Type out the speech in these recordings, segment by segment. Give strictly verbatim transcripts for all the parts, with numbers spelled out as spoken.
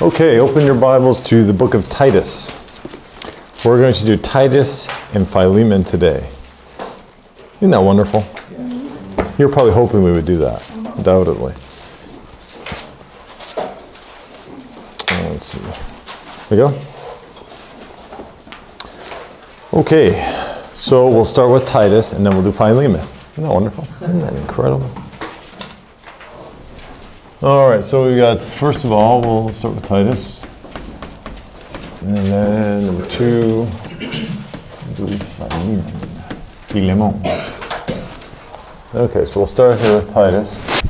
Okay, open your Bibles to the book of Titus. We're going to do Titus and Philemon today. Isn't that wonderful? Yes. You're probably hoping we would do that, undoubtedly. Let's see. There we go. Okay, so we'll start with Titus and then we'll do Philemon. Isn't that wonderful? Isn't that incredible? All right, so we got, first of all, we'll start with Titus. And then number two, Philemon. Okay, so we'll start here with Titus.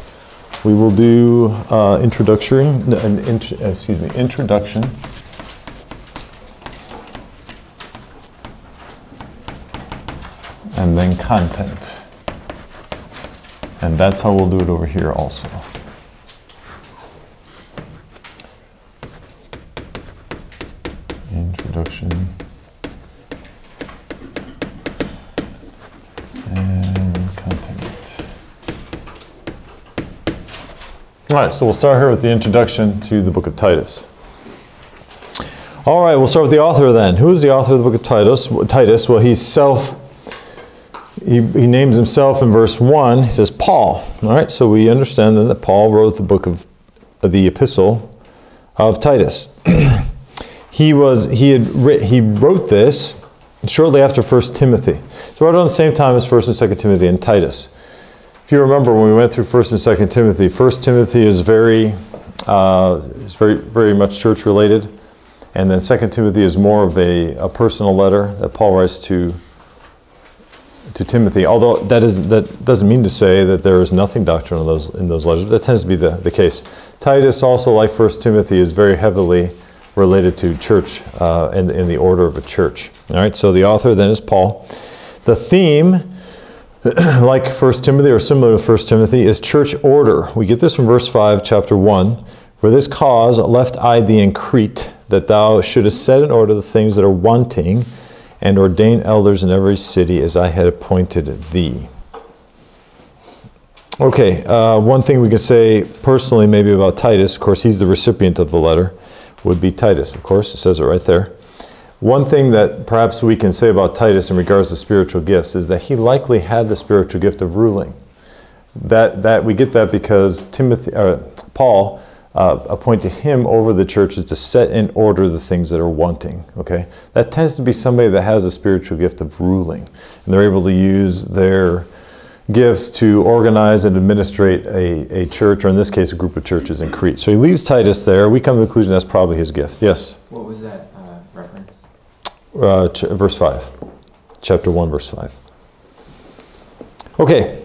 We will do uh, introductory, an int excuse me, introduction. And then content. And that's how we'll do it over here also. Introduction and content. All right, so we'll start here with the introduction to the book of Titus. All right, we'll start with the author then. Who is the author of the book of Titus? Titus, well, he's self, he, he names himself in verse one. He says, Paul. All right, so we understand then that Paul wrote the book of, of the epistle of Titus. He was he had writ, he wrote this shortly after First Timothy. So right around the same time as First and Second Timothy and Titus. If you remember when we went through First and Second Timothy, First Timothy is very uh, is very very much church related, and then Second Timothy is more of a, a personal letter that Paul writes to to Timothy. Although that is that doesn't mean to say that there is nothing doctrinal in those in those letters, but that tends to be the, the case. Titus also, like First Timothy, is very heavily related to church uh, and in the order of a church. All right, so the author then is Paul. The theme, like First Timothy or similar to First Timothy, is church order. We get this from verse five, chapter one. For this cause left I thee in Crete, that thou shouldest set in order the things that are wanting, and ordain elders in every city as I had appointed thee. Okay, uh, one thing we can say personally maybe about Titus, of course he's the recipient of the letter, would be Titus, of course. It says it right there. One thing that perhaps we can say about Titus in regards to spiritual gifts is that he likely had the spiritual gift of ruling. That, that we get that because Timothy, or Paul uh, appointed him over the churches to set in order the things that are wanting. Okay, that tends to be somebody that has a spiritual gift of ruling, and they're able to use their gifts to organize and administrate a, a church, or in this case, a group of churches in Crete. So he leaves Titus there. We come to the conclusion that's probably his gift. Yes? What was that uh, reference? Uh, verse five. Chapter one, verse five. Okay.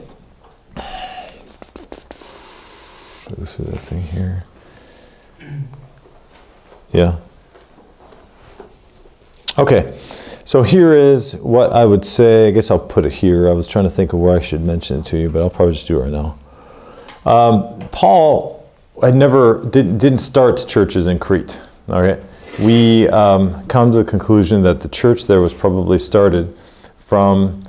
Go through that thing here. Yeah. Okay. So here is what I would say, I guess I'll put it here. I was trying to think of where I should mention it to you, but I'll probably just do it right now. Um, Paul had never, did, didn't start churches in Crete, all right? We um, come to the conclusion that the church there was probably started from,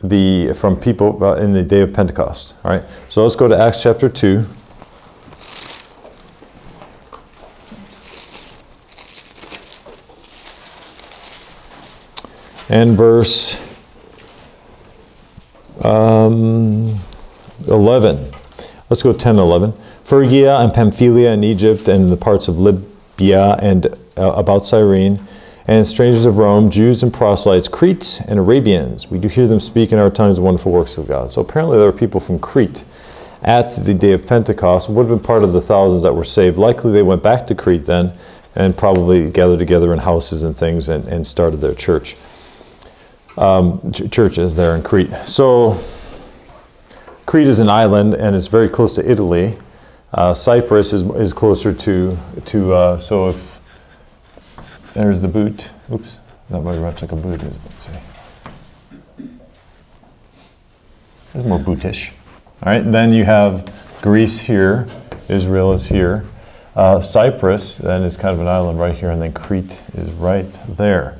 the, from people in the day of Pentecost, all right? So let's go to Acts chapter two. And verse um, eleven. Let's go ten and eleven. Phrygia and Pamphylia and Egypt and the parts of Libya and uh, about Cyrene, and strangers of Rome, Jews and proselytes, Cretes and Arabians. We do hear them speak in our tongues the wonderful works of God. So apparently there were people from Crete at the day of Pentecost, would have been part of the thousands that were saved. Likely they went back to Crete then and probably gathered together in houses and things and, and started their church. Um, ch churches there in Crete. So Crete is an island and it's very close to Italy. Uh, Cyprus is, is closer to, to uh, so if there's the boot. Oops, not very much like a boot is, let's see. There's more bootish. All right, then you have Greece here, Israel is here. Uh, Cyprus then is kind of an island right here, and then Crete is right there.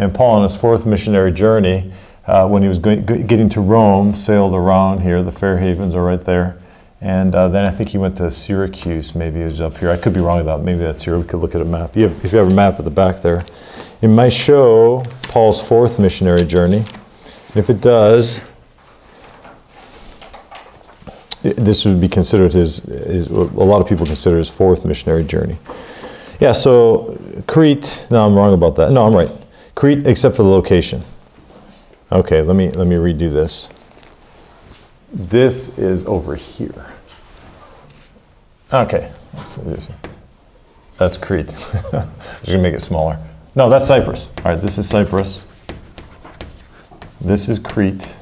And Paul, on his fourth missionary journey, uh, when he was going, getting to Rome, sailed around here. The Fair Havens are right there. And uh, then I think he went to Syracuse, maybe it was up here. I could be wrong about it. Maybe that's here. We could look at a map. You have, if you have a map at the back there, it might show Paul's fourth missionary journey. And if it does, it, this would be considered his, his, a lot of people consider his fourth missionary journey. Yeah, so Crete, no, I'm wrong about that. No, I'm right. Crete, except for the location. Okay, let me, let me redo this. This is over here. Okay, let's do this. That's Crete. I'm just gonna make it smaller. No, that's Cyprus. All right, this is Cyprus. This is Crete.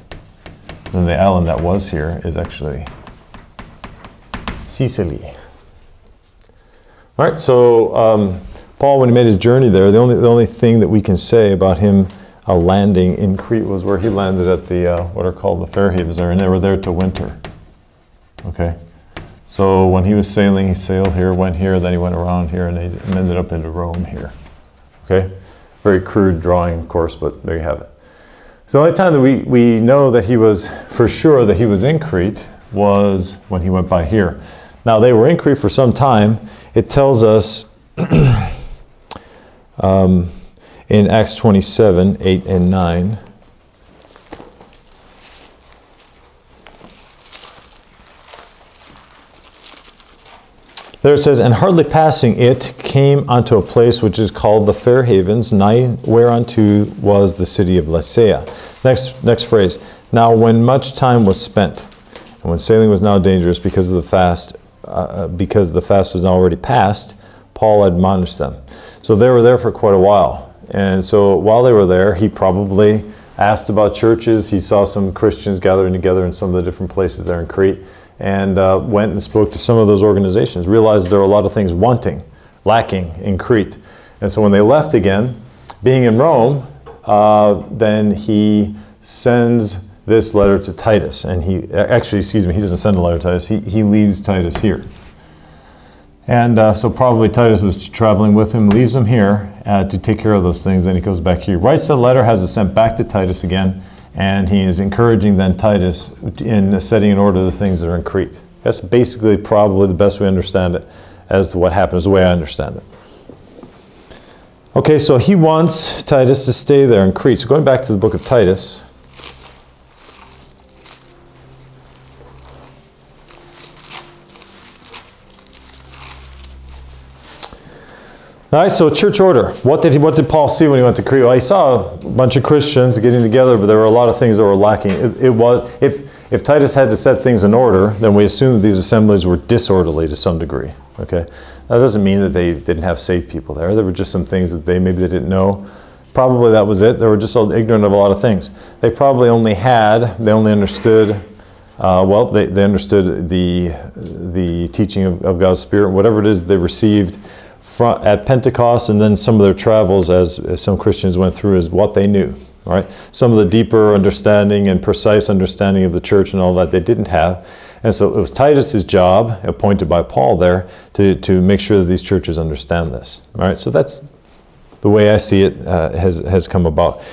And the island that was here is actually Sicily. All right, so um, Paul, when he made his journey there, the only, the only thing that we can say about him Uh, landing in Crete was where he landed at the, uh, what are called the Fair Havens there, and they were there to winter. Okay, so when he was sailing, he sailed here, went here, then he went around here, and he ended up into Rome here. Okay, very crude drawing, of course, but there you have it. So the only time that we, we know that he was, for sure that he was in Crete, was when he went by here. Now they were in Crete for some time. It tells us, um, in Acts twenty-seven, eight and nine. There it says, and hardly passing it, came unto a place which is called the Fair Havens, nigh whereunto was the city of Laodicea. Next, next phrase. Now when much time was spent, and when sailing was now dangerous because of the fast, uh, because the fast was now already passed, Paul admonished them. So they were there for quite a while. And so while they were there, he probably asked about churches. He saw some Christians gathering together in some of the different places there in Crete, and uh, went and spoke to some of those organizations, realized there were a lot of things wanting, lacking in Crete. And so when they left again, being in Rome, uh, then he sends this letter to Titus. And he, actually, excuse me, he doesn't send a letter to Titus. He, he leaves Titus here. And uh, so probably Titus was traveling with him, leaves him here uh, to take care of those things, then he goes back here. Writes the letter, has it sent back to Titus again, and he is encouraging then Titus in setting in order the things that are in Crete. That's basically probably the best way to understand it as to what happens, the way I understand it. Okay, so he wants Titus to stay there in Crete. So going back to the book of Titus, all right, so church order. What did, he, what did Paul see when he went to Crete? Well, he saw a bunch of Christians getting together, but there were a lot of things that were lacking. It, it was, if, if Titus had to set things in order, then we assume that these assemblies were disorderly to some degree, okay? That doesn't mean that they didn't have saved people there. There were just some things that they maybe they didn't know. Probably that was it. They were just ignorant of a lot of things. They probably only had, they only understood Uh, well, they, they understood the, the teaching of, of God's Spirit, whatever it is they received from, at Pentecost, and then some of their travels as, as some Christians went through is what they knew, all right? Some of the deeper understanding and precise understanding of the church and all that they didn't have. And so it was Titus's job, appointed by Paul there, to, to make sure that these churches understand this, all right? So that's the way I see it uh, has, has come about.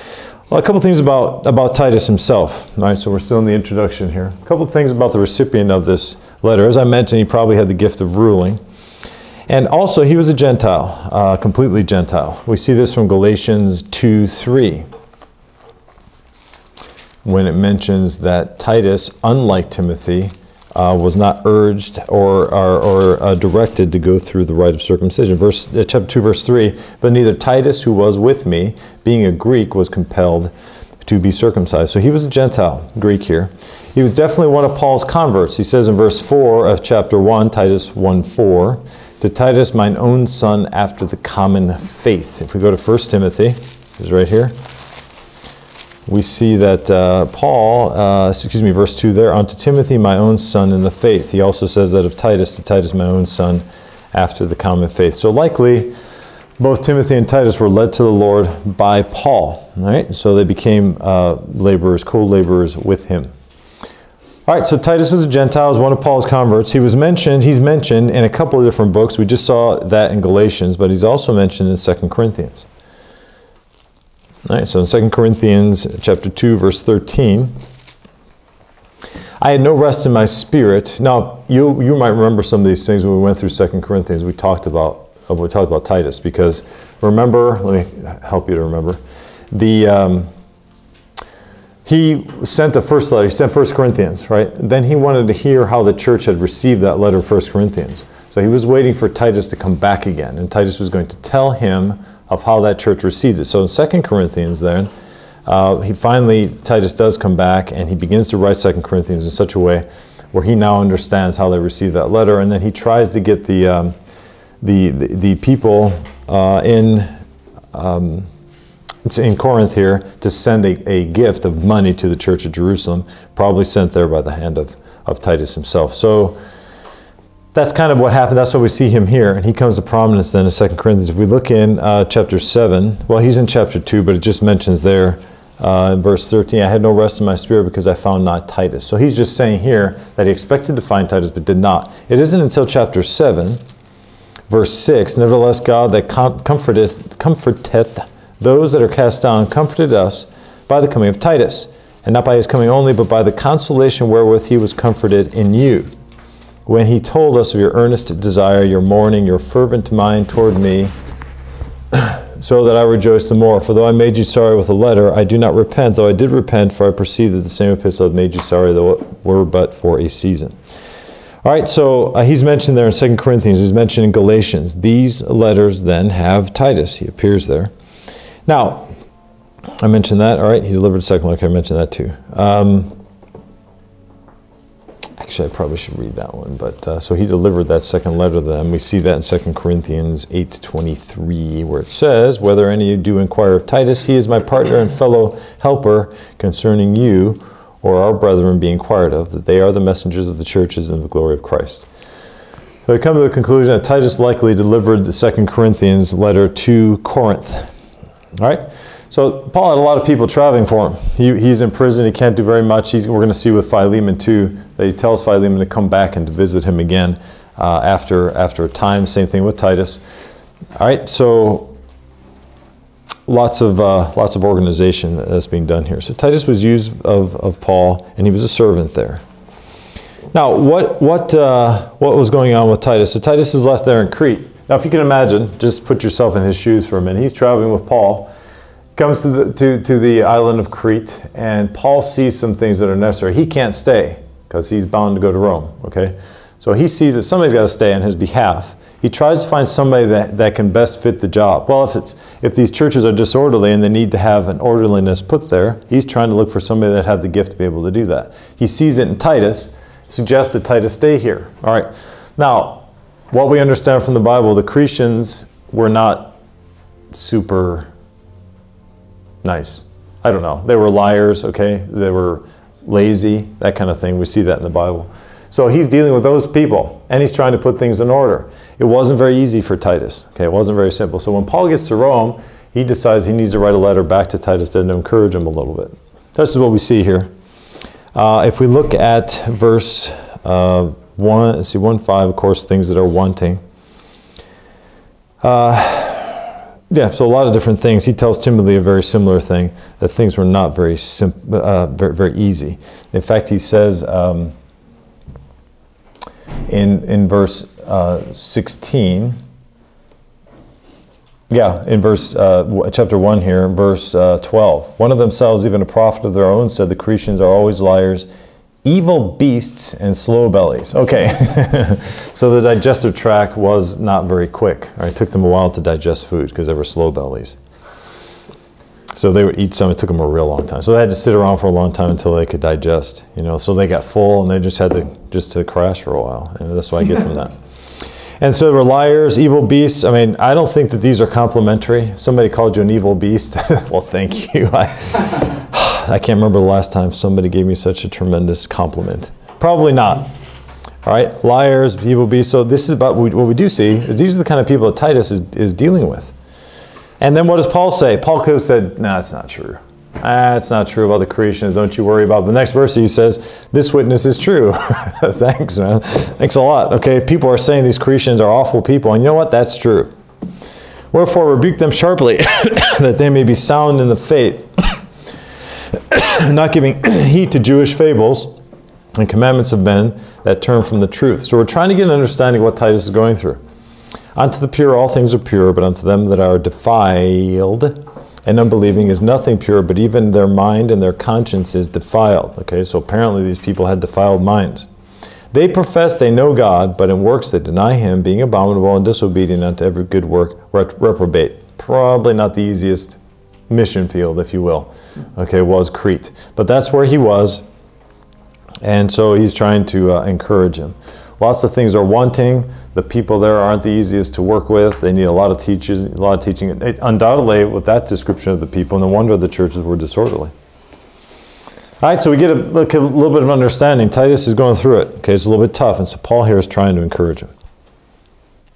Well, a couple things about, about Titus himself, all right? So we're still in the introduction here. A couple things about the recipient of this letter. As I mentioned, he probably had the gift of ruling. And also, he was a Gentile, uh, completely Gentile. We see this from Galatians two, three, when it mentions that Titus, unlike Timothy, uh, was not urged or, or, or uh, directed to go through the rite of circumcision. Verse, uh, chapter two, verse three, but neither Titus, who was with me, being a Greek, was compelled to be circumcised. So he was a Gentile, Greek here. He was definitely one of Paul's converts. He says in verse four of chapter one, Titus one, four, to Titus, mine own son, after the common faith. If we go to First Timothy, which is right here, we see that uh, Paul, uh, excuse me, verse two there, unto Timothy, my own son in the faith. He also says that of Titus, to Titus, my own son, after the common faith. So likely, both Timothy and Titus were led to the Lord by Paul, right? So they became uh, laborers, co-laborers with him. All right, so Titus was a Gentile, was one of Paul's converts. He was mentioned, he's mentioned in a couple of different books. We just saw that in Galatians, but he's also mentioned in Second Corinthians. All right, so in Second Corinthians chapter two, verse thirteen, I had no rest in my spirit. Now, you, you might remember some of these things when we went through Second Corinthians. We talked about, we talked about Titus, because remember, let me help you to remember. The, um, he sent the first letter, he sent First Corinthians, right? Then he wanted to hear how the church had received that letter of First Corinthians. So he was waiting for Titus to come back again, and Titus was going to tell him of how that church received it. So in Second Corinthians then, Uh, he finally, Titus does come back, and he begins to write Second Corinthians in such a way where he now understands how they received that letter, and then he tries to get the, um, the, the, the people uh, in, um, it's in Corinth here to send a, a gift of money to the church of Jerusalem, probably sent there by the hand of, of Titus himself. So that's kind of what happened. That's why we see him here, and he comes to prominence then in Second Corinthians. If we look in uh, chapter seven, well, he's in chapter two, but it just mentions there, Uh, in verse thirteen, I had no rest in my spirit because I found not Titus. So he's just saying here that he expected to find Titus but did not. It isn't until chapter seven, verse six, nevertheless God that com comforteth, comforteth those that are cast down, comforted us by the coming of Titus, and not by his coming only, but by the consolation wherewith he was comforted in you, when he told us of your earnest desire, your mourning, your fervent mind toward me, so that I rejoice the more. For though I made you sorry with a letter, I do not repent, though I did repent, for I perceive that the same epistle had made you sorry, though it were but for a season. All right, so uh, he's mentioned there in Second Corinthians, he's mentioned in Galatians. These letters then have Titus. He appears there. Now, I mentioned that, all right, he delivered a second letter. Okay, I mentioned that too. Um, actually, I probably should read that one, but uh, so he delivered that second letter to them. We see that in Second Corinthians eight twenty-three, where it says, whether any do inquire of Titus, he is my partner and fellow helper concerning you, or our brethren be inquired of, that they are the messengers of the churches and the glory of Christ. So we come to the conclusion that Titus likely delivered the Second Corinthians letter to Corinth. All right? So Paul had a lot of people traveling for him. He, he's in prison, he can't do very much. He's, we're going to see with Philemon too, that he tells Philemon to come back and to visit him again uh, after, after a time. Same thing with Titus. All right, so lots of, uh, lots of organization that's being done here. So Titus was used of, of Paul, and he was a servant there. Now, what, what, uh, what was going on with Titus? So Titus is left there in Crete. Now, if you can imagine, just put yourself in his shoes for a minute. He's traveling with Paul. Comes to the, to, to the island of Crete, and Paul sees some things that are necessary. He can't stay because he's bound to go to Rome, okay? So he sees that somebody's got to stay on his behalf. He tries to find somebody that, that can best fit the job. Well, if, it's, if these churches are disorderly and they need to have an orderliness put there, he's trying to look for somebody that had the gift to be able to do that. He sees it in Titus, suggests that Titus stay here. All right. Now, what we understand from the Bible, the Cretians were not super nice. I don't know. They were liars, okay? They were lazy, that kind of thing. We see that in the Bible. So he's dealing with those people, and he's trying to put things in order. It wasn't very easy for Titus, okay? It wasn't very simple. So when Paul gets to Rome, he decides he needs to write a letter back to Titus to encourage him a little bit. This is what we see here. Uh, if we look at verse uh, one, let's see, one five, of course, things that are wanting. Uh, Yeah, so a lot of different things. He tells Timothy a very similar thing, that things were not very simple, uh, very, very easy. In fact, he says um, in, in verse uh, sixteen, yeah, in verse, uh, chapter one here, verse uh, twelve, one of themselves, even a prophet of their own, said the Cretians are always liars, evil beasts and slow bellies. Okay, so the digestive tract was not very quick. All right, it took them a while to digest food because they were slow bellies. So they would eat some, it took them a real long time. So they had to sit around for a long time until they could digest, you know, so they got full and they just had to, just to crash for a while. And that's what I get from that. And so they were liars, evil beasts. I mean, I don't think that these are complimentary. Somebody called you an evil beast. Well, thank you. I, I can't remember the last time somebody gave me such a tremendous compliment. Probably not. All right, liars, evil beasts. So this is about what we, what we do see is these are the kind of people that Titus is, is dealing with. And then what does Paul say? Paul could have said, no, nah, that's not true. Ah, it's not true about the Cretians. Don't you worry about it. The next verse he says, this witness is true. Thanks, man. Thanks a lot. Okay, people are saying these Cretians are awful people. And you know what? That's true. Wherefore, rebuke them sharply that they may be sound in the faith. Not giving heed to Jewish fables, and commandments of men that turn from the truth. So we're trying to get an understanding of what Titus is going through. Unto the pure all things are pure, but unto them that are defiled and unbelieving is nothing pure, but even their mind and their conscience is defiled. Okay, so apparently these people had defiled minds. They profess they know God, but in works they deny Him, being abominable and disobedient unto every good work, rep reprobate. Probably not the easiest mission field, if you will. Okay, was Crete. But that's where he was, and so he's trying to uh, encourage him. Lots of things are wanting. The people there aren't the easiest to work with. They need a lot of teachers, a lot of teaching. It, undoubtedly, with that description of the people, no wonder the churches were disorderly. All right, so we get a, look, a little bit of understanding. Titus is going through it. Okay, it's a little bit tough, and so Paul here is trying to encourage him.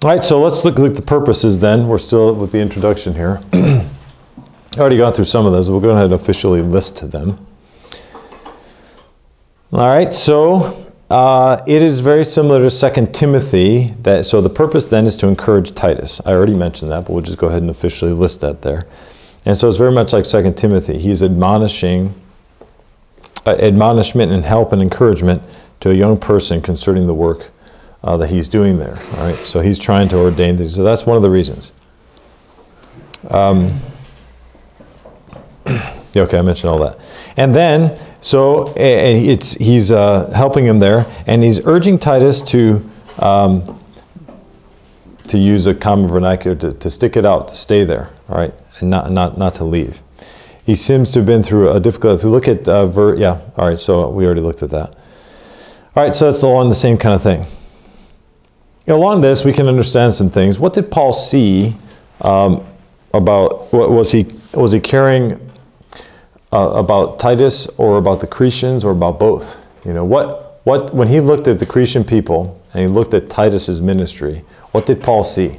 All right, so let's look at the purposes then. We're still with the introduction here. Already gone through some of those. We'll go ahead and officially list them. All right, so... Uh, it is very similar to Second Timothy. That, so the purpose then is to encourage Titus. I already mentioned that, but we'll just go ahead and officially list that there. And so it's very much like Second Timothy. He's admonishing, uh, admonishment and help and encouragement to a young person concerning the work uh, that he's doing there. All right, so he's trying to ordain these. So that's one of the reasons. Um, yeah, okay, I mentioned all that. And then... So it's, he's uh, helping him there, and he's urging Titus to, um, to use a common vernacular, to, to stick it out, to stay there, all right, and not, not, not to leave. He seems to have been through a difficult, if you look at, uh, ver, yeah, all right, so we already looked at that. All right, so that's along the same kind of thing. You know, along this, we can understand some things. What did Paul see um, about, what was he, was he carrying... Uh, about Titus or about the Cretians or about both? You know, what, what, when he looked at the Cretan people and he looked at Titus's ministry, what did Paul see?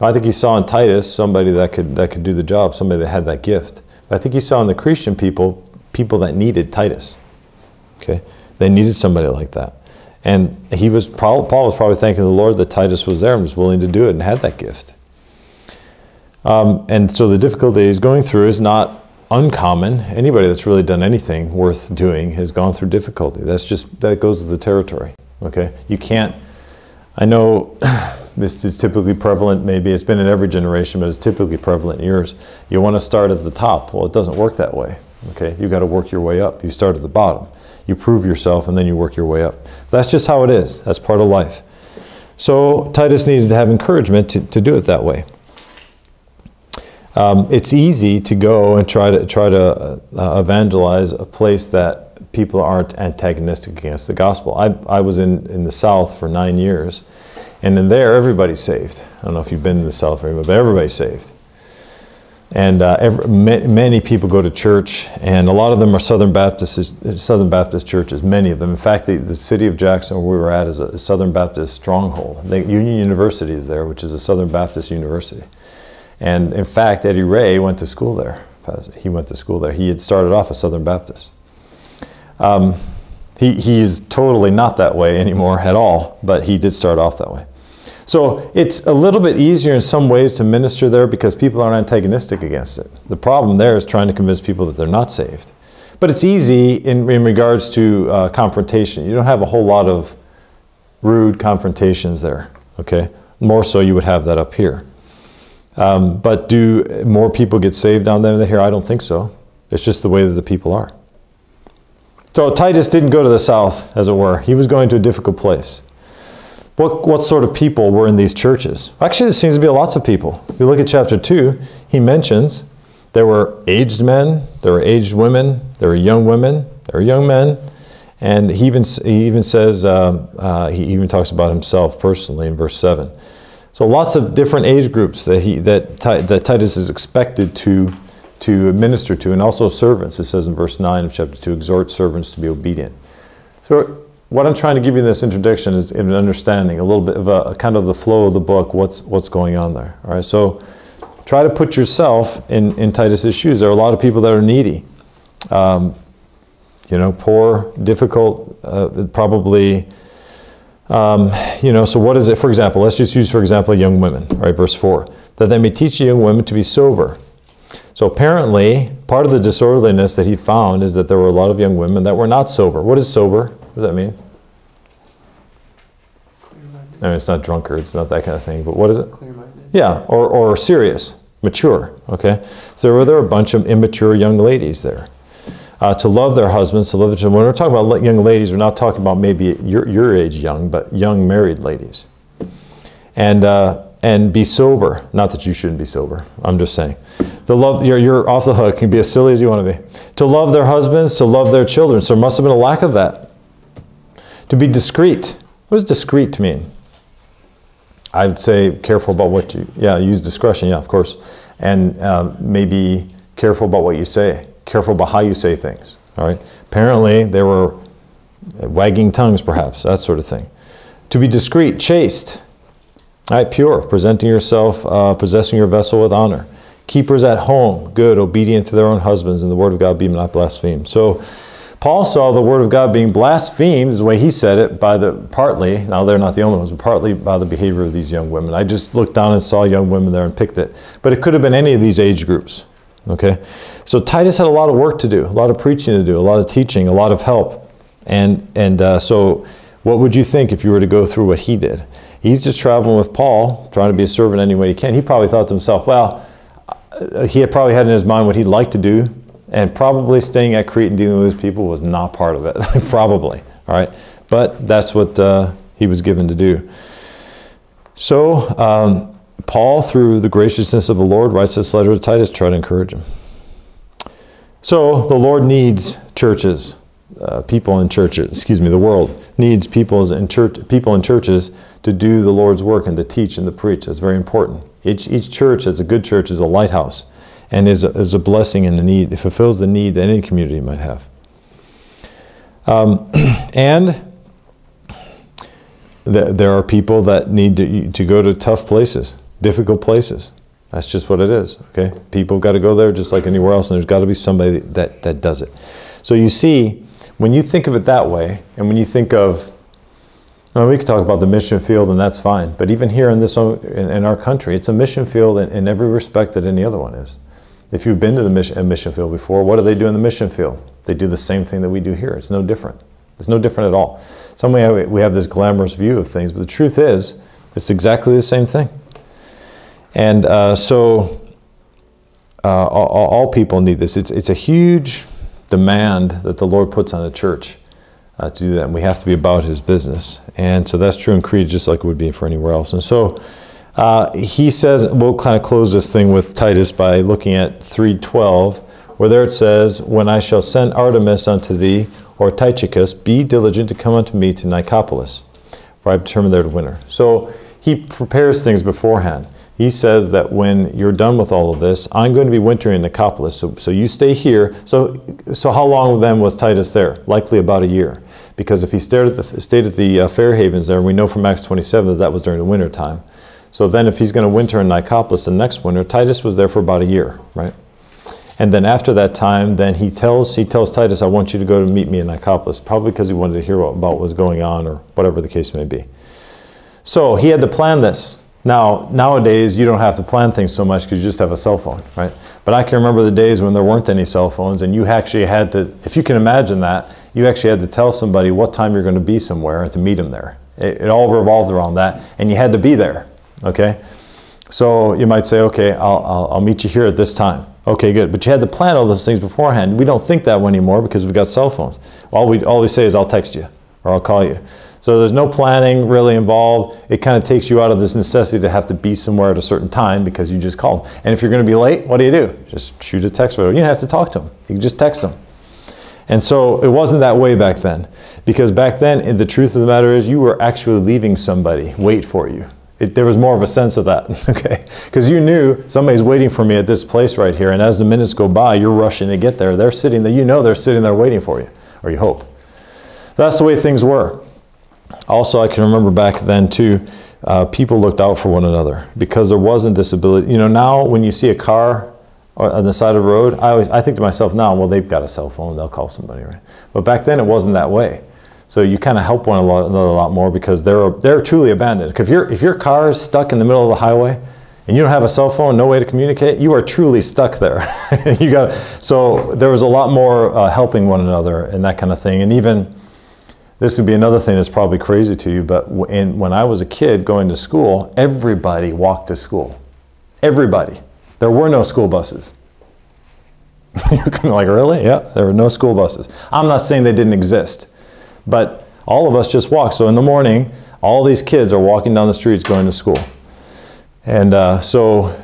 I think he saw in Titus somebody that could, that could do the job, somebody that had that gift. But I think he saw in the Cretan people, people that needed Titus. Okay? They needed somebody like that. And he was, Paul was probably thanking the Lord that Titus was there and was willing to do it and had that gift. Um, and so the difficulty he's going through is not uncommon. Anybody that's really done anything worth doing has gone through difficulty. That's just, that goes with the territory. Okay? You can't, I know this is typically prevalent, maybe it's been in every generation, but it's typically prevalent in yours. You want to start at the top. Well, it doesn't work that way. Okay? You've got to work your way up. You start at the bottom. You prove yourself and then you work your way up. That's just how it is. That's part of life. So Titus needed to have encouragement to, to do it that way. Um, it's easy to go and try to try to uh, evangelize a place that people aren't antagonistic against the gospel. I, I was in, in the South for nine years, and in there everybody's saved. I don't know if you've been in the South, but everybody's saved. And uh, every, many people go to church, and a lot of them are Southern Baptist, Southern Baptist churches, many of them. In fact, the, the city of Jackson, where we were at, is a Southern Baptist stronghold. The Union University is there, which is a Southern Baptist university. And in fact, Eddie Ray went to school there. He went to school there. He had started off a Southern Baptist. Um, he, he is totally not that way anymore at all, but he did start off that way. So it's a little bit easier in some ways to minister there because people aren't antagonistic against it. The problem there is trying to convince people that they're not saved. But it's easy in, in regards to uh, confrontation. You don't have a whole lot of rude confrontations there, okay? More so you would have that up here. Um, but do more people get saved down there than here? I don't think so. It's just the way that the people are. So Titus didn't go to the South, as it were. He was going to a difficult place. What, what sort of people were in these churches? Actually, there seems to be lots of people. If you look at chapter two, he mentions there were aged men, there were aged women, there were young women, there were young men. And he even, he even says, uh, uh, he even talks about himself personally in verse seven. So lots of different age groups that, he, that, that Titus is expected to, to minister to, and also servants. It says in verse nine of chapter two, exhort servants to be obedient. So what I'm trying to give you in this introduction is an understanding, a little bit of a kind of the flow of the book, what's, what's going on there. All right, so try to put yourself in, in Titus's shoes. There are a lot of people that are needy, um, you know, poor, difficult, uh, probably... Um, you know, so what is it, for example, let's just use, for example, young women, right, verse four, that they may teach young women to be sober, So apparently, part of the disorderliness that he found is that there were a lot of young women that were not sober. What is sober? What does that mean? I mean, it's not drunkards, not that kind of thing, but what is it? Clear-minded. Yeah, or, or serious, mature, okay? So there were, there were a bunch of immature young ladies there. Uh, to love their husbands, to love their children. When we're talking about young ladies, we're not talking about maybe your, your age young, but young married ladies. And, uh, and be sober. Not that you shouldn't be sober, I'm just saying. To love, you're, you're off the hook, you can be as silly as you want to be. To love their husbands, to love their children. So there must have been a lack of that. To be discreet. What does discreet mean? I would say careful about what you, yeah, use discretion, yeah, of course. And um, maybe careful about what you say, careful about how you say things, all right? Apparently, they were wagging tongues, perhaps, that sort of thing. To be discreet, chaste, all right, pure, presenting yourself, uh, possessing your vessel with honor. Keepers at home, good, obedient to their own husbands, and the word of God be not blasphemed. So, Paul saw the word of God being blasphemed, is the way he said it, by the partly, now they're not the only ones, but partly by the behavior of these young women. I just looked down and saw young women there and picked it. But it could have been any of these age groups, okay? So Titus had a lot of work to do, a lot of preaching to do, a lot of teaching, a lot of help. And, and uh, so what would you think if you were to go through what he did? He's just traveling with Paul, trying to be a servant any way he can. He probably thought to himself, well, he had probably had in his mind what he'd like to do, and probably staying at Crete and dealing with these people was not part of it, probably, all right? But that's what uh, he was given to do. So um, Paul, through the graciousness of the Lord, writes this letter to Titus, try to encourage him. So the Lord needs churches, uh, people in churches, excuse me, the world needs people in, church, people in churches to do the Lord's work and to teach and to preach. That's very important. Each, each church, as a good church, is a lighthouse. And is a, is a blessing and a need. It fulfills the need that any community might have. Um, and th there are people that need to, to go to tough places, difficult places. That's just what it is, okay? People got to go there just like anywhere else, and there's got to be somebody that, that does it. So you see, when you think of it that way, and when you think of, well, we could talk about the mission field, and that's fine, but even here in, this, in, in our country, it's a mission field in, in every respect that any other one is. If you've been to the mission, mission field before, what do they do in the mission field? They do the same thing that we do here. It's no different. It's no different at all. Some way we have this glamorous view of things, but the truth is, it's exactly the same thing. And uh, so uh, all, all people need this. It's, it's a huge demand that the Lord puts on a church uh, to do that, and we have to be about His business. And so that's true in Crete, just like it would be for anywhere else. And so Uh, he says, we'll kind of close this thing with Titus by looking at three twelve, where there it says, "When I shall send Artemis unto thee, or Tychicus, be diligent to come unto me to Nicopolis, for I have determined there to winter." So he prepares things beforehand. He says that when you're done with all of this, I'm going to be wintering in Nicopolis, so, so you stay here. So, so how long then was Titus there? Likely about a year, because if he stayed at the, stayed at the uh, Fair Havens there, we know from Acts twenty-seven that that was during the winter time. So then if he's going to winter in Nicopolis the next winter, Titus was there for about a year, right? And then after that time, then he tells, he tells Titus, "I want you to go to meet me in Nicopolis," probably because he wanted to hear about what was going on or whatever the case may be. So he had to plan this. Now, nowadays, you don't have to plan things so much because you just have a cell phone, right? But I can remember the days when there weren't any cell phones and you actually had to, if you can imagine that, you actually had to tell somebody what time you're going to be somewhere and to meet them there. It, it all revolved around that, and you had to be there. Okay, so you might say, okay, I'll, I'll, I'll meet you here at this time. Okay, good, but you had to plan all those things beforehand. We don't think that way anymore because we've got cell phones. All we, all we say is, "I'll text you," or "I'll call you." So there's no planning really involved. It kind of takes you out of this necessity to have to be somewhere at a certain time because you just call them. And if you're gonna be late, what do you do? Just shoot a text, whatever. You don't have to talk to them. You can just text them. And so it wasn't that way back then, because back then, the truth of the matter is you were actually leaving somebody wait for you. It, there was more of a sense of that, okay? Because you knew somebody's waiting for me at this place right here, and as the minutes go by, you're rushing to get there. They're sitting there, you know they're sitting there waiting for you, or you hope. That's the way things were. Also, I can remember back then too, uh, people looked out for one another because there wasn't this ability. You know, now when you see a car on the side of the road, I, always, I think to myself now, well, they've got a cell phone, they'll call somebody, right? But back then it wasn't that way. So you kind of help one another a lot more because they're, they're truly abandoned. If, you're, if your car is stuck in the middle of the highway and and you don't have a cell phone, no way to communicate, you are truly stuck there. You got, so there was a lot more uh, helping one another and that kind of thing. And even, this would be another thing that's probably crazy to you, but in, when I was a kid going to school, everybody walked to school. Everybody. There were no school buses. You're kind of like, really? Yeah, there were no school buses. I'm not saying they didn't exist, but all of us just walked. So in the morning, all these kids are walking down the streets going to school. And uh, so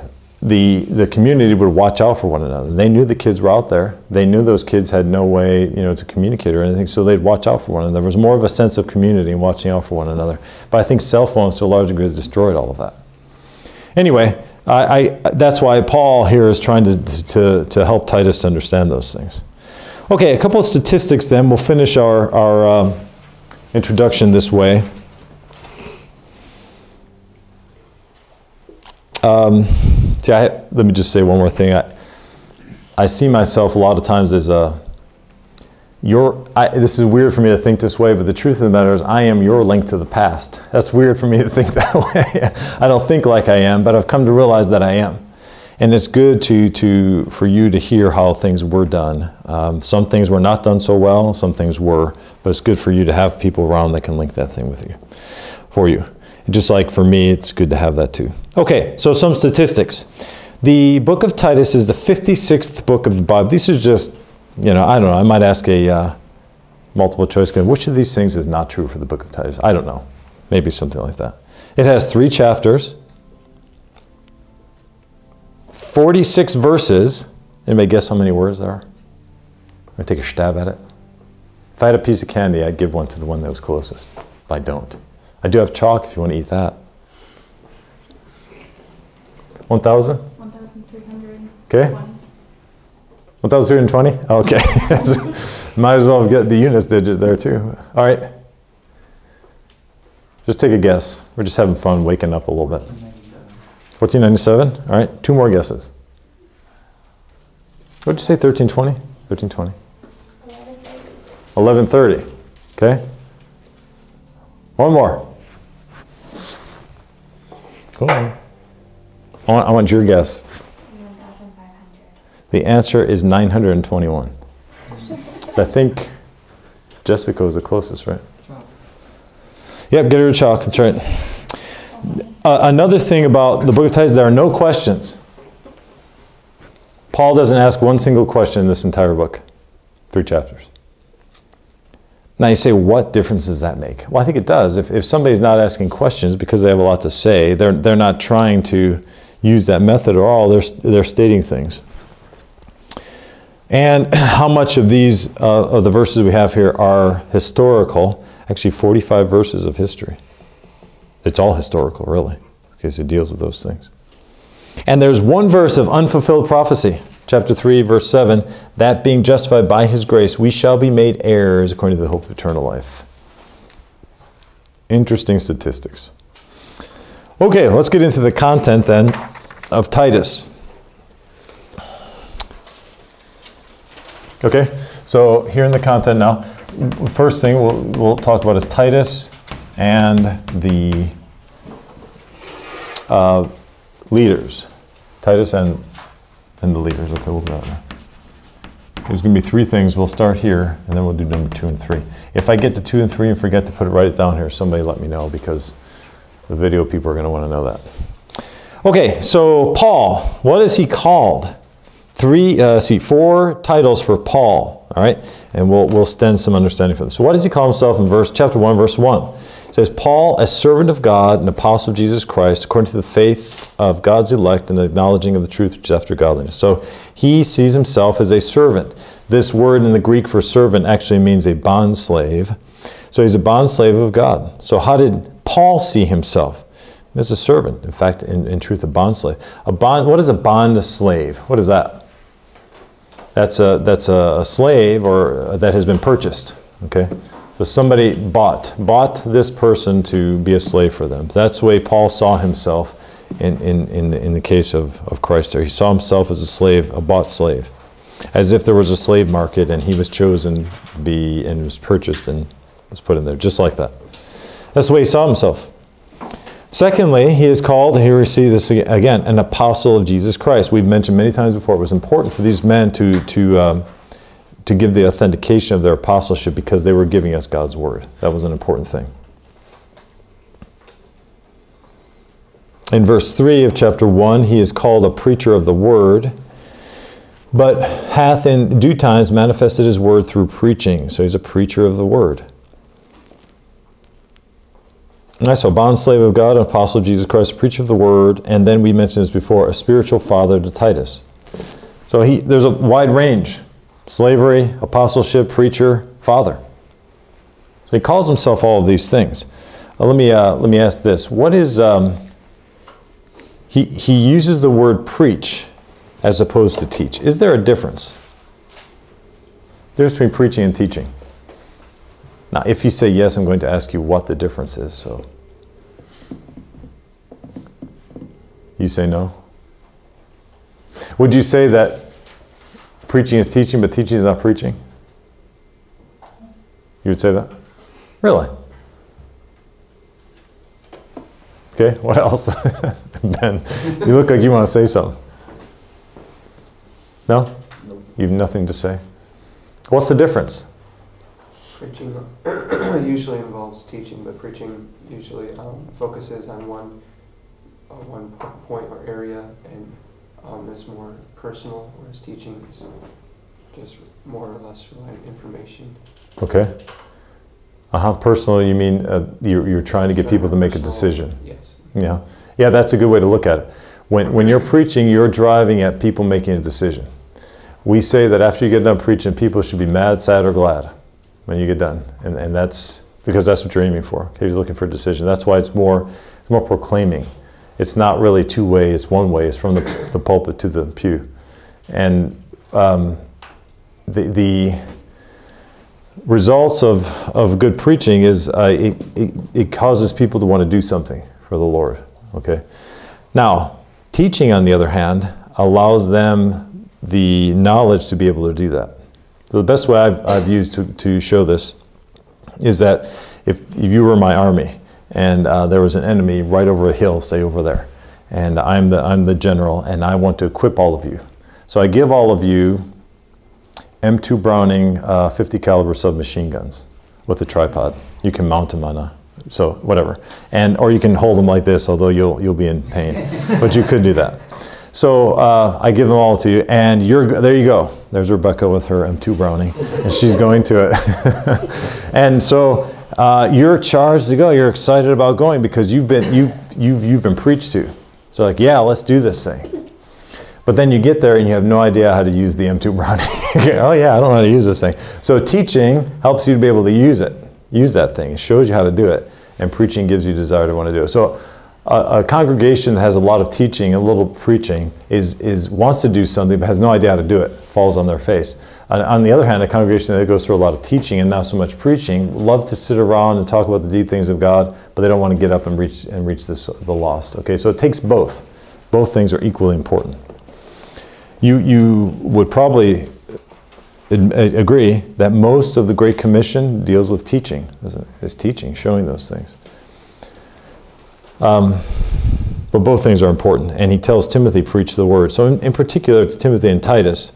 the, the community would watch out for one another. They knew the kids were out there. They knew those kids had no way, you know, to communicate or anything, so they'd watch out for one another. There was more of a sense of community and watching out for one another. But I think cell phones, to a large degree, has destroyed all of that. Anyway, I, I, that's why Paul here is trying to, to, to help Titus to understand those things. Okay, a couple of statistics then. We'll finish our, our um, introduction this way. Um, see, I, let me just say one more thing. I, I see myself a lot of times as a, your, I, this is weird for me to think this way, but the truth of the matter is I am your link to the past. That's weird for me to think that way. I don't think like I am, but I've come to realize that I am. And it's good to, to, for you to hear how things were done. Um, some things were not done so well, some things were, but it's good for you to have people around that can link that thing with you, for you. Just like for me, it's good to have that too. Okay, so some statistics. The book of Titus is the fifty-sixth book of the Bible. This is just, you know, I don't know, I might ask a uh, multiple choice question. Which of these things is not true for the book of Titus? I don't know. Maybe something like that. It has three chapters, forty-six verses. Anybody guess how many words there are? I'm gonna take a stab at it. If I had a piece of candy, I'd give one to the one that was closest, but I don't. I do have chalk if you want to eat that. one thousand? one thousand three hundred twenty. Okay. one thousand three hundred twenty? Okay. Might as well get the units digit there too. All right. Just take a guess. We're just having fun waking up a little bit. fourteen ninety-seven? fourteen ninety-seven? All right. Two more guesses. What did you say? thirteen twenty? thirteen twenty. eleven thirty. eleven thirty. Okay. One more. Cool. I want, I want your guess. one thousand five hundred. The answer is nine hundred twenty-one. So I think Jessica was the closest, right? Chalk. Yep, get her a chalk, that's right. Uh, another thing about the book of Titus, there are no questions. Paul doesn't ask one single question in this entire book, three chapters. Now you say, what difference does that make? Well, I think it does. If, if somebody's not asking questions because they have a lot to say, they're, they're not trying to use that method at all, they're, they're stating things. And how much of these, uh, of the verses we have here are historical? Actually, forty-five verses of history. It's all historical, really, because it deals with those things. And there's one verse of unfulfilled prophecy. Chapter three, verse seven, that being justified by his grace, we shall be made heirs according to the hope of eternal life. Interesting statistics. Okay, let's get into the content then of Titus. Okay, so here in the content now, first thing we'll, we'll talk about is Titus and the uh, leaders. Titus and and the leaders. Okay, we'll do that. There's going to be three things. We'll start here, and then we'll do number two and three. If I get to two and three and forget to put it right down here, somebody let me know, because the video people are going to want to know that. Okay, so Paul, what is he called? Three, uh, see, four titles for Paul, all right? And we'll, we'll extend some understanding for them. So what does he call himself in verse, chapter one, verse one? It says, Paul, a servant of God and apostle of Jesus Christ, according to the faith of God's elect and the acknowledging of the truth which is after godliness. So he sees himself as a servant. This word in the Greek for servant actually means a bondslave. So he's a bondslave of God. So how did Paul see himself? As a servant. In fact, in, in truth, a bondslave. A bond, what is a bondslave? What is that? That's a, that's a slave or that has been purchased. Okay? So somebody bought, bought this person to be a slave for them. That's the way Paul saw himself in, in, in, the, in the case of, of Christ there. He saw himself as a slave, a bought slave, as if there was a slave market and he was chosen to be and was purchased and was put in there, just like that. That's the way he saw himself. Secondly, he is called, here we see this again, an apostle of Jesus Christ. We've mentioned many times before it was important for these men to, to, um, to give the authentication of their apostleship because they were giving us God's word. That was an important thing. In verse three of chapter one, he is called a preacher of the word, but hath in due times manifested his word through preaching. So he's a preacher of the word. And so, bondslave of God, an apostle of Jesus Christ, a preacher of the word, and then we mentioned this before, a spiritual father to Titus. So he, there's a wide range. Slavery, apostleship, preacher, father. So he calls himself all of these things. Uh, let me, uh, let me ask this. What is... Um, He, he uses the word preach as opposed to teach. Is there a difference? There's between preaching and teaching. Now, if you say yes, I'm going to ask you what the difference is. So, you say no? Would you say that preaching is teaching, but teaching is not preaching? You would say that? Really? Okay, what else? Ben, you look like you want to say something. No? Nope. You have nothing to say? What's the difference? Preaching usually involves teaching, but preaching usually um, focuses on one, uh, one point or area, and um, is more personal, whereas teaching is just more or less related information. Okay. Uh-huh. Personal, you mean uh, you're, you're trying to get people to make a decision. Yes. Yeah. Yeah, that's a good way to look at it. When, when you're preaching, you're driving at people making a decision. We say that after you get done preaching, people should be mad, sad, or glad when you get done. And, and that's because that's what you're aiming for. Okay, you're looking for a decision. That's why it's more, it's more proclaiming. It's not really two way, it's one way. It's from the, the pulpit to the pew. And um, the... the results of, of good preaching is uh, it, it, it causes people to want to do something for the Lord, okay? Now, teaching, on the other hand, allows them the knowledge to be able to do that. So the best way I've, I've used to, to show this is that if, if you were my army and uh, there was an enemy right over a hill, say over there, and I'm the, I'm the general and I want to equip all of you. So I give all of you M two Browning uh, fifty caliber submachine guns with a tripod. You can mount them on a, so whatever. And, or you can hold them like this, although you'll, you'll be in pain. But you could do that. So uh, I give them all to you, and you're, there you go. There's Rebecca with her M two Browning, and she's going to it. And so uh, you're charged to go. You're excited about going because you've been, you've, you've, you've been preached to. So like, yeah, let's do this thing. But then you get there and you have no idea how to use the M two Browning. Oh yeah, I don't know how to use this thing. So teaching helps you to be able to use it, use that thing. It shows you how to do it. And preaching gives you desire to want to do it. So a, a congregation that has a lot of teaching, a little preaching, is, is, wants to do something but has no idea how to do it, falls on their face. On, on the other hand, a congregation that goes through a lot of teaching and not so much preaching, love to sit around and talk about the deep things of God, but they don't want to get up and reach, and reach this, the lost. Okay, so it takes both. Both things are equally important. You, you would probably agree that most of the Great Commission deals with teaching, isn't it? It's teaching, showing those things. Um, but both things are important. And he tells Timothy, preach the word. So in, in particular, it's Timothy and Titus.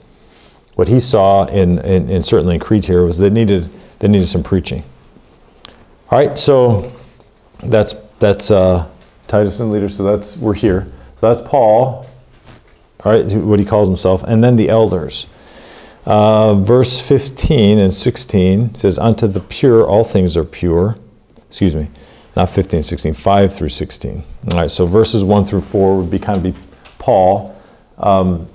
What he saw, in, in, in certainly in Crete here, was they needed, they needed some preaching. All right, so that's, that's uh, Titus and leaders, so that's, we're here. So that's Paul. All right, what he calls himself, and then the elders. Uh, verse fifteen and sixteen says, unto the pure all things are pure. Excuse me, not fifteen, sixteen, five through sixteen. All right, so verses one through four would be kind of be Paul. Um,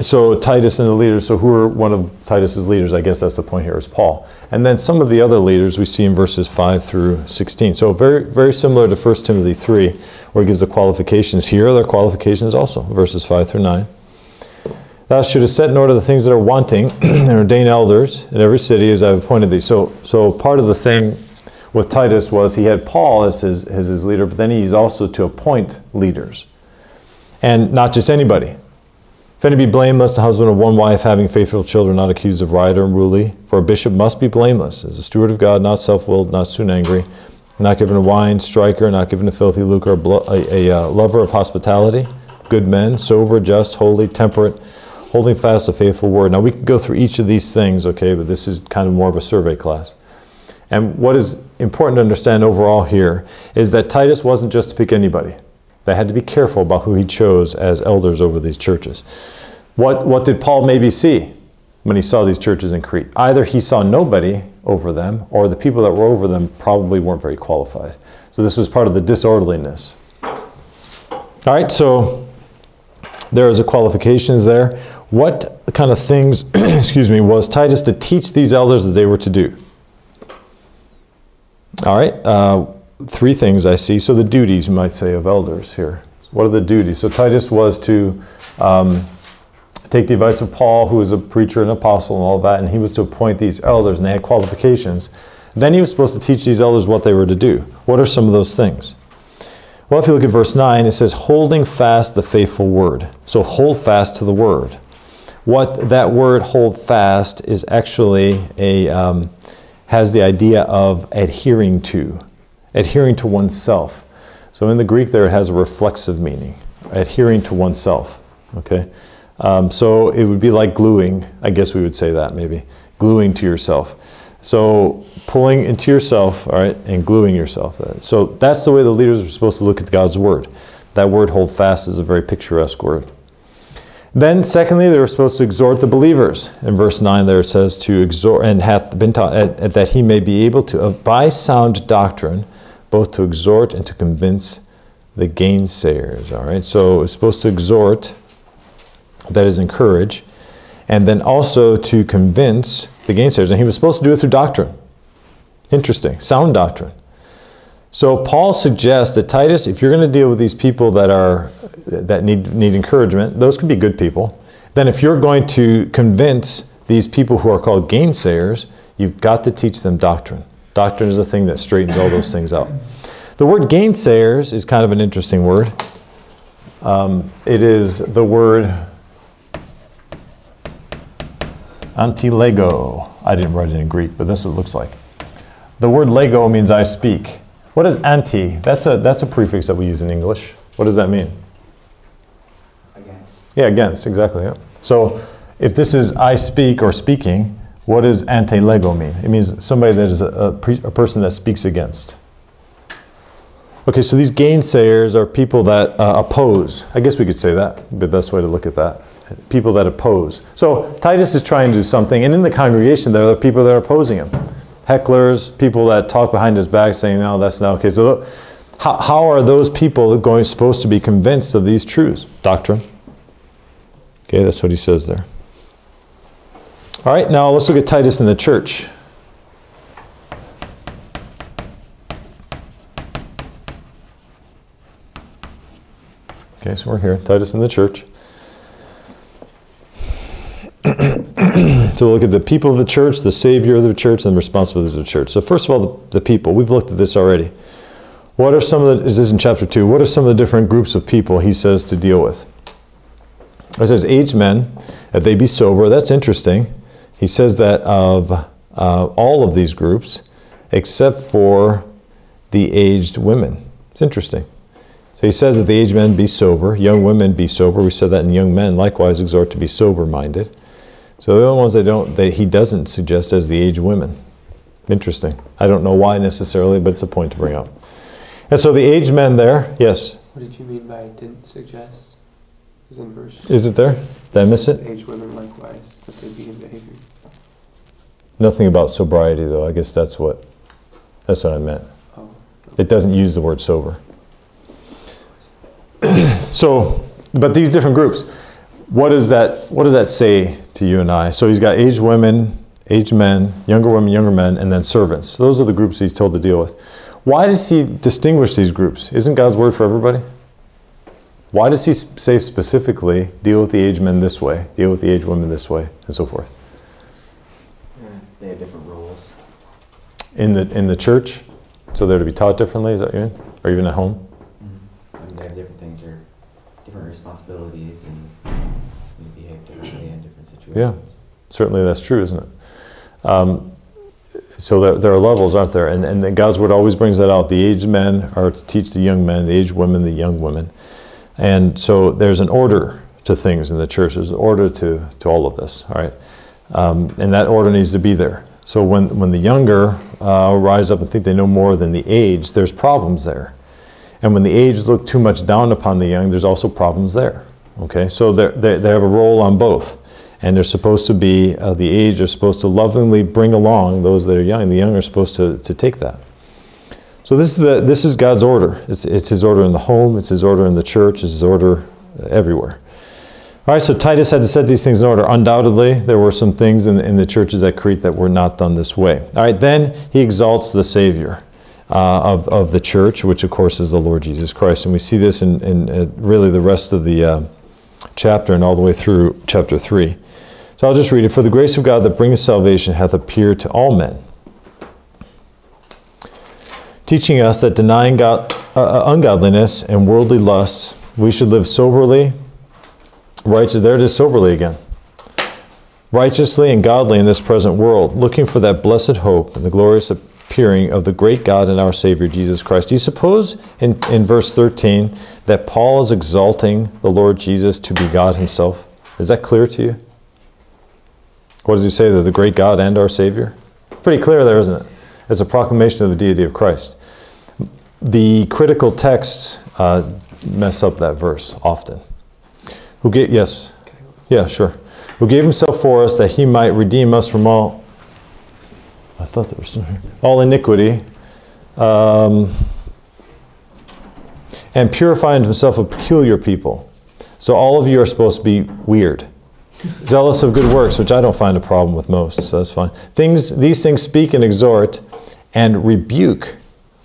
so Titus and the leaders, so who are one of Titus's leaders? I guess that's the point here, is Paul. And then some of the other leaders we see in verses five through sixteen. So very, very similar to First Timothy three, where it gives the qualifications. Here are their qualifications also, verses five through nine. Thou shouldest set in order the things that are wanting, and ordain elders in every city as I have appointed thee. So, so part of the thing with Titus was he had Paul as his, as his leader, but then he's also to appoint leaders. And not just anybody. If any be blameless, the husband of one wife, having faithful children, not accused of riot or unruly. For a bishop must be blameless, as a steward of God, not self-willed, not soon angry, not given to wine, striker, not given to filthy lucre, a, a, a lover of hospitality, good men, sober, just, holy, temperate, holding fast the faithful word. Now we could go through each of these things, okay, but this is kind of more of a survey class. And what is important to understand overall here is that Titus wasn't just to pick anybody. They had to be careful about who he chose as elders over these churches. What, what did Paul maybe see when he saw these churches in Crete? Either he saw nobody over them, or the people that were over them probably weren't very qualified. So this was part of the disorderliness. All right, so there is a qualifications there. What kind of things, excuse me, was Titus to teach these elders that they were to do? All right, uh, three things I see. So the duties, you might say, of elders here. What are the duties? So Titus was to um, take the advice of Paul, who was a preacher and apostle and all that, and he was to appoint these elders, and they had qualifications. Then he was supposed to teach these elders what they were to do. What are some of those things? Well, if you look at verse nine, it says, holding fast the faithful word. So hold fast to the word. What that word, hold fast, is actually a, um, has the idea of adhering to, adhering to oneself. So in the Greek there, it has a reflexive meaning, adhering to oneself, okay? Um, so it would be like gluing, I guess we would say that maybe, gluing to yourself. So pulling into yourself, all right, and gluing yourself. So that's the way the leaders are supposed to look at God's word. That word, hold fast, is a very picturesque word. Then secondly, they were supposed to exhort the believers. In verse nine there it says to exhort, and hath been taught, uh, that he may be able to, uh, by sound doctrine, both to exhort and to convince the gainsayers, all right? So it's supposed to exhort, that is encourage, and then also to convince the gainsayers. And he was supposed to do it through doctrine. Interesting, sound doctrine. So Paul suggests that Titus, if you're going to deal with these people that are that need, need encouragement, those can be good people. Then if you're going to convince these people who are called gainsayers, you've got to teach them doctrine. Doctrine is the thing that straightens all those things out. The word gainsayers is kind of an interesting word. Um, it is the word antilego. I didn't write it in Greek, but this is what it looks like. The word lego means I speak. What is anti? That's a, that's a prefix that we use in English. What does that mean? Against. Yeah, against, exactly. Yeah. So if this is I speak or speaking, what does antilego mean? It means somebody that is a, a, pre, a person that speaks against. Okay, so these gainsayers are people that uh, oppose. I guess we could say that. That'd be the best way to look at that. People that oppose. So Titus is trying to do something, and in the congregation there are people that are opposing him. Hecklers, people that talk behind his back saying, no, that's not okay. So how, how are those people going supposed to be convinced of these truths? Doctrine. Okay, that's what he says there. All right, now let's look at Titus in the church. Okay, so we're here, Titus in the church. So we'll look at the people of the church, the Savior of the church, and the responsibilities of the church. So first of all, the, the people. We've looked at this already. What are some of the, this is in chapter two, what are some of the different groups of people he says to deal with? It says aged men, that they be sober. That's interesting. He says that of uh, all of these groups, except for the aged women. It's interesting. So he says that the aged men be sober, young women be sober. We said that in young men, likewise exhort to be sober-minded. So the only ones that don't, that he doesn't suggest as the aged women. Interesting. I don't know why necessarily, but it's a point to bring up. And so the aged men there, yes? What did you mean by didn't suggest? Is in verse. Is it there? Did I miss it? Aged women likewise, that they be in behavior. Nothing about sobriety though. I guess that's what, that's what I meant. Oh, okay. It doesn't use the word sober. So, but these different groups, what is that, what does that say to you and I? So he's got aged women, aged men, younger women, younger men, and then servants. So those are the groups he's told to deal with. Why does he distinguish these groups? Isn't God's word for everybody? Why does he say specifically, deal with the aged men this way, deal with the aged women this way, and so forth? They have different roles. In the, in the church? So they're to be taught differently, is that what you mean? Or even at home? Mm-hmm. I mean, they have different things, or different responsibilities, and they behave differently in different situations. Yeah, certainly that's true, isn't it? Um, So there, there are levels, aren't there? And, and God's Word always brings that out. The aged men are to teach the young men, the aged women, the young women. And so there's an order to things in the church. There's an order to, to all of this, all right? Um, and that order needs to be there. So when, when the younger uh, rise up and think they know more than the aged, there's problems there. And when the aged look too much down upon the young, there's also problems there, okay? So they, they have a role on both. And they're supposed to be, uh, the aged are supposed to lovingly bring along those that are young. The young are supposed to, to take that. So this is, the, this is God's order. It's, it's His order in the home. It's His order in the church. It's His order everywhere. All right, so Titus had to set these things in order. Undoubtedly, there were some things in the, in the churches at Crete that were not done this way. All right, then he exalts the Savior uh, of, of the church, which of course is the Lord Jesus Christ. And we see this in, in uh, really the rest of the uh, chapter and all the way through chapter three. So I'll just read it. For the grace of God that bringeth salvation hath appeared to all men, teaching us that denying God, uh, ungodliness and worldly lusts, we should live soberly, righteous. There it is, soberly again. Righteously and godly in this present world, looking for that blessed hope and the glorious appearing of the great God and our Savior, Jesus Christ. Do you suppose in, in verse thirteen that Paul is exalting the Lord Jesus to be God Himself? Is that clear to you? What does he say? The great God and our Savior? Pretty clear there, isn't it? It's a proclamation of the deity of Christ. The critical texts uh, mess up that verse often. Who gave, yes? Yeah, sure. Who gave Himself for us that He might redeem us from all, I thought there was some here, all iniquity, um, and purify unto Himself a peculiar people. So all of you are supposed to be weird. Zealous of good works, which I don't find a problem with most, so that's fine. Things, these things speak and exhort and rebuke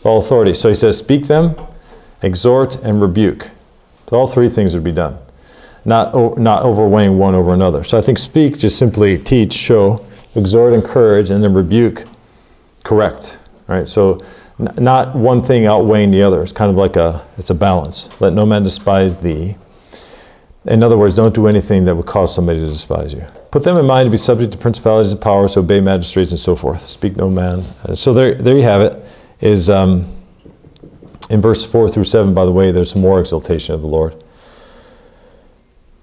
all authority. So he says, speak them, exhort, and rebuke. So all three things would be done, not, not overweighing one over another. So I think speak, just simply teach, show, exhort, encourage, and then rebuke, correct. All right, so n not one thing outweighing the other. It's kind of like a, it's a balance. Let no man despise thee. In other words, don't do anything that would cause somebody to despise you. Put them in mind to be subject to principalities and powers, obey magistrates and so forth. Speak no man. So there, there you have it. Is um, in verse four through seven, by the way, there's more exaltation of the Lord.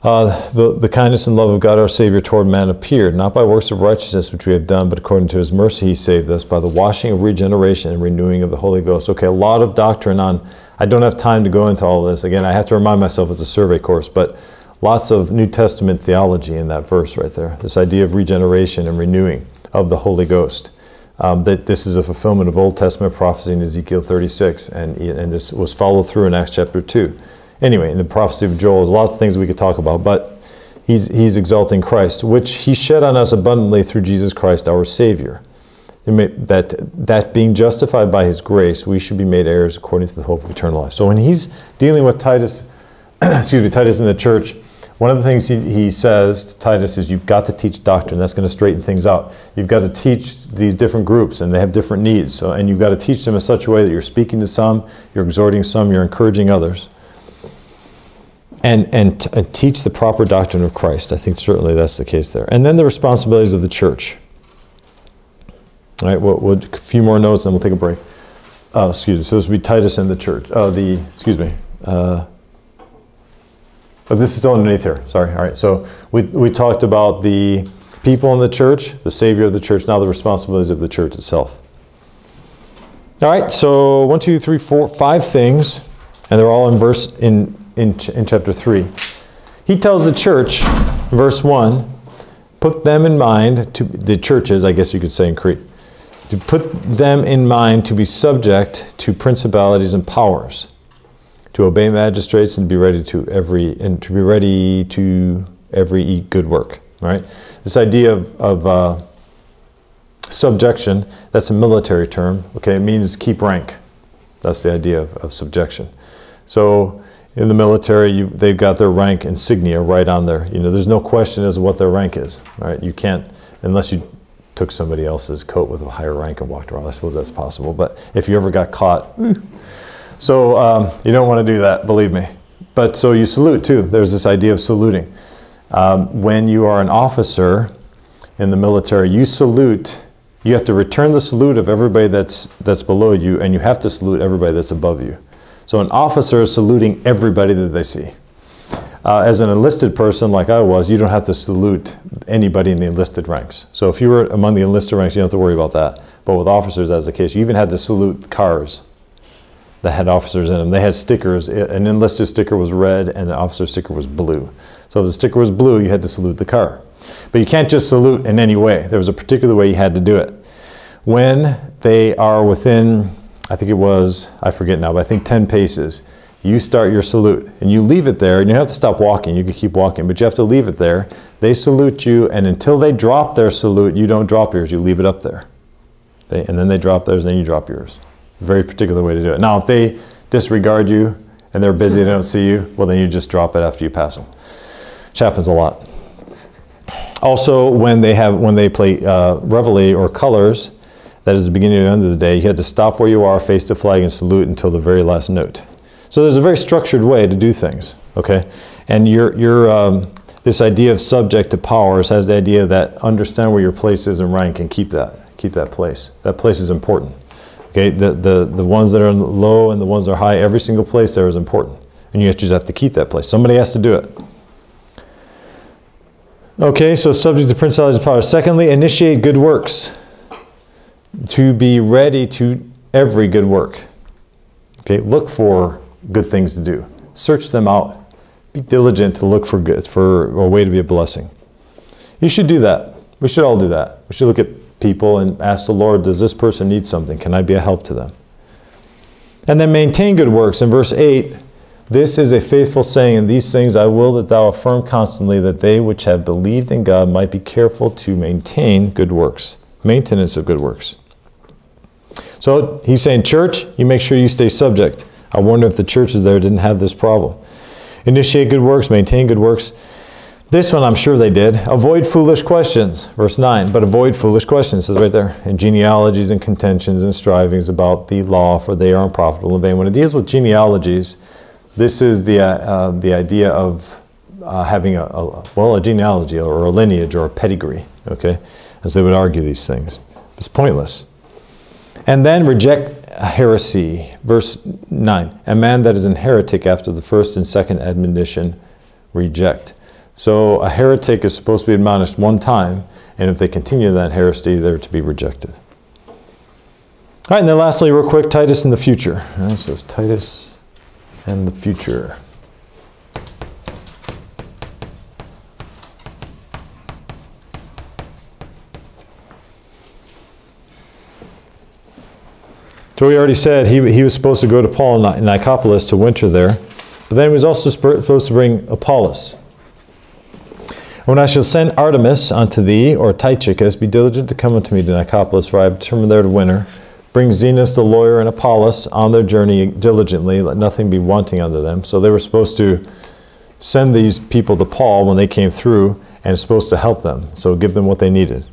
Uh, the, the kindness and love of God our Savior toward man appeared, not by works of righteousness which we have done, but according to His mercy He saved us by the washing of regeneration and renewing of the Holy Ghost. Okay, a lot of doctrine on, I don't have time to go into all of this. Again, I have to remind myself it's a survey course, but lots of New Testament theology in that verse right there. This idea of regeneration and renewing of the Holy Ghost. Um, that this is a fulfillment of Old Testament prophecy in Ezekiel thirty-six, and, and this was followed through in Acts chapter two. Anyway, in the prophecy of Joel, there's lots of things we could talk about, but he's, he's exalting Christ, which He shed on us abundantly through Jesus Christ, our Savior. That, that being justified by His grace, we should be made heirs according to the hope of eternal life. So when he's dealing with Titus, excuse me, Titus in the church, one of the things he, he says to Titus is, you've got to teach doctrine. That's going to straighten things out. You've got to teach these different groups, and they have different needs. So, and you've got to teach them in such a way that you're speaking to some, you're exhorting some, you're encouraging others. And, and, and teach the proper doctrine of Christ. I think certainly that's the case there. And then the responsibilities of the church. All right, we'll, we'll, a few more notes and we'll take a break. Uh, excuse me, so this would be Titus and the church. Uh, the, excuse me. Uh, oh, this is still underneath here, sorry. All right, so we, we talked about the people in the church, the Savior of the church, now the responsibilities of the church itself. All right, so one, two, three, four, five things, and they're all in verse in. In, ch in chapter three. He tells the church, verse one, put them in mind, to the churches, I guess you could say in Crete, to put them in mind to be subject to principalities and powers, to obey magistrates and be ready to every, and to be ready to every good work, right? This idea of, of uh, subjection, that's a military term, okay? It means keep rank. That's the idea of, of subjection. So, in the military, you, they've got their rank insignia right on there. You know, there's no question as to what their rank is. All right, you can't, unless you took somebody else's coat with a higher rank and walked around. I suppose that's possible. But if you ever got caught, so um, you don't want to do that, believe me. But so you salute too. There's this idea of saluting. Um, when you are an officer in the military, you salute You have to return the salute of everybody that's, that's below you, and you have to salute everybody that's above you. So an officer is saluting everybody that they see. Uh, as an enlisted person like I was, you don't have to salute anybody in the enlisted ranks. So if you were among the enlisted ranks, you don't have to worry about that. But with officers, that's the case. You even had to salute cars that had officers in them. They had stickers. An enlisted sticker was red and an officer sticker was blue. So if the sticker was blue, you had to salute the car. But you can't just salute in any way. There was a particular way you had to do it. When they are within, I think it was, I forget now, but I think ten paces, you start your salute, and you leave it there, and you don't have to stop walking. You can keep walking, but you have to leave it there. They salute you, and until they drop their salute, you don't drop yours. You leave it up there. They, and then they drop theirs, and then you drop yours. Very particular way to do it. Now, if they disregard you, and they're busy, they don't see you, well, then you just drop it after you pass them. Which happens a lot. Also, when they, have, when they play uh, reveille or colors, that is the beginning and end of the day, you had to stop where you are, face the flag, and salute until the very last note. So there's a very structured way to do things, okay? And your, your, um, this idea of subject to powers has the idea that understand where your place is in rank and keep that, keep that place. That place is important, okay? The, the, the ones that are low and the ones that are high, every single place there is important. And you just have to keep that place. Somebody has to do it. Okay, so subject to principalities and powers. Secondly, initiate good works. To be ready to every good work. Okay, look for good things to do. Search them out. Be diligent to look for good, for a way to be a blessing. You should do that. We should all do that. We should look at people and ask the Lord, does this person need something? Can I be a help to them? And then maintain good works. In verse eight, this is a faithful saying, and these things I will that thou affirm constantly, that they which have believed in God might be careful to maintain good works. Maintenance of good works. So he's saying, church, you make sure you stay subject. I wonder if the churches there didn't have this problem. Initiate good works, maintain good works. This one I'm sure they did. Avoid foolish questions, verse nine. But avoid foolish questions, says right there. And genealogies and contentions and strivings about the law, for they are unprofitable and vain. When it deals with genealogies, this is the, uh, uh, the idea of uh, having a, a, well, a genealogy or a lineage or a pedigree, okay? As they would argue these things. It's pointless. And then reject heresy. Verse nine. A man that is an heretic after the first and second admonition, reject. So a heretic is supposed to be admonished one time, and if they continue that heresy, they're to be rejected. All right, and then lastly, real quick, Titus in the future. All right, so it's Titus and the future. So we already said he, he was supposed to go to Paul in Nicopolis to winter there. But then he was also supposed to bring Apollos. When I shall send Artemis unto thee, or Tychicus, be diligent to come unto me to Nicopolis, for I have determined there to winter. Bring Zenas the lawyer and Apollos on their journey diligently, let nothing be wanting unto them. So they were supposed to send these people to Paul when they came through, and supposed to help them. So give them what they needed.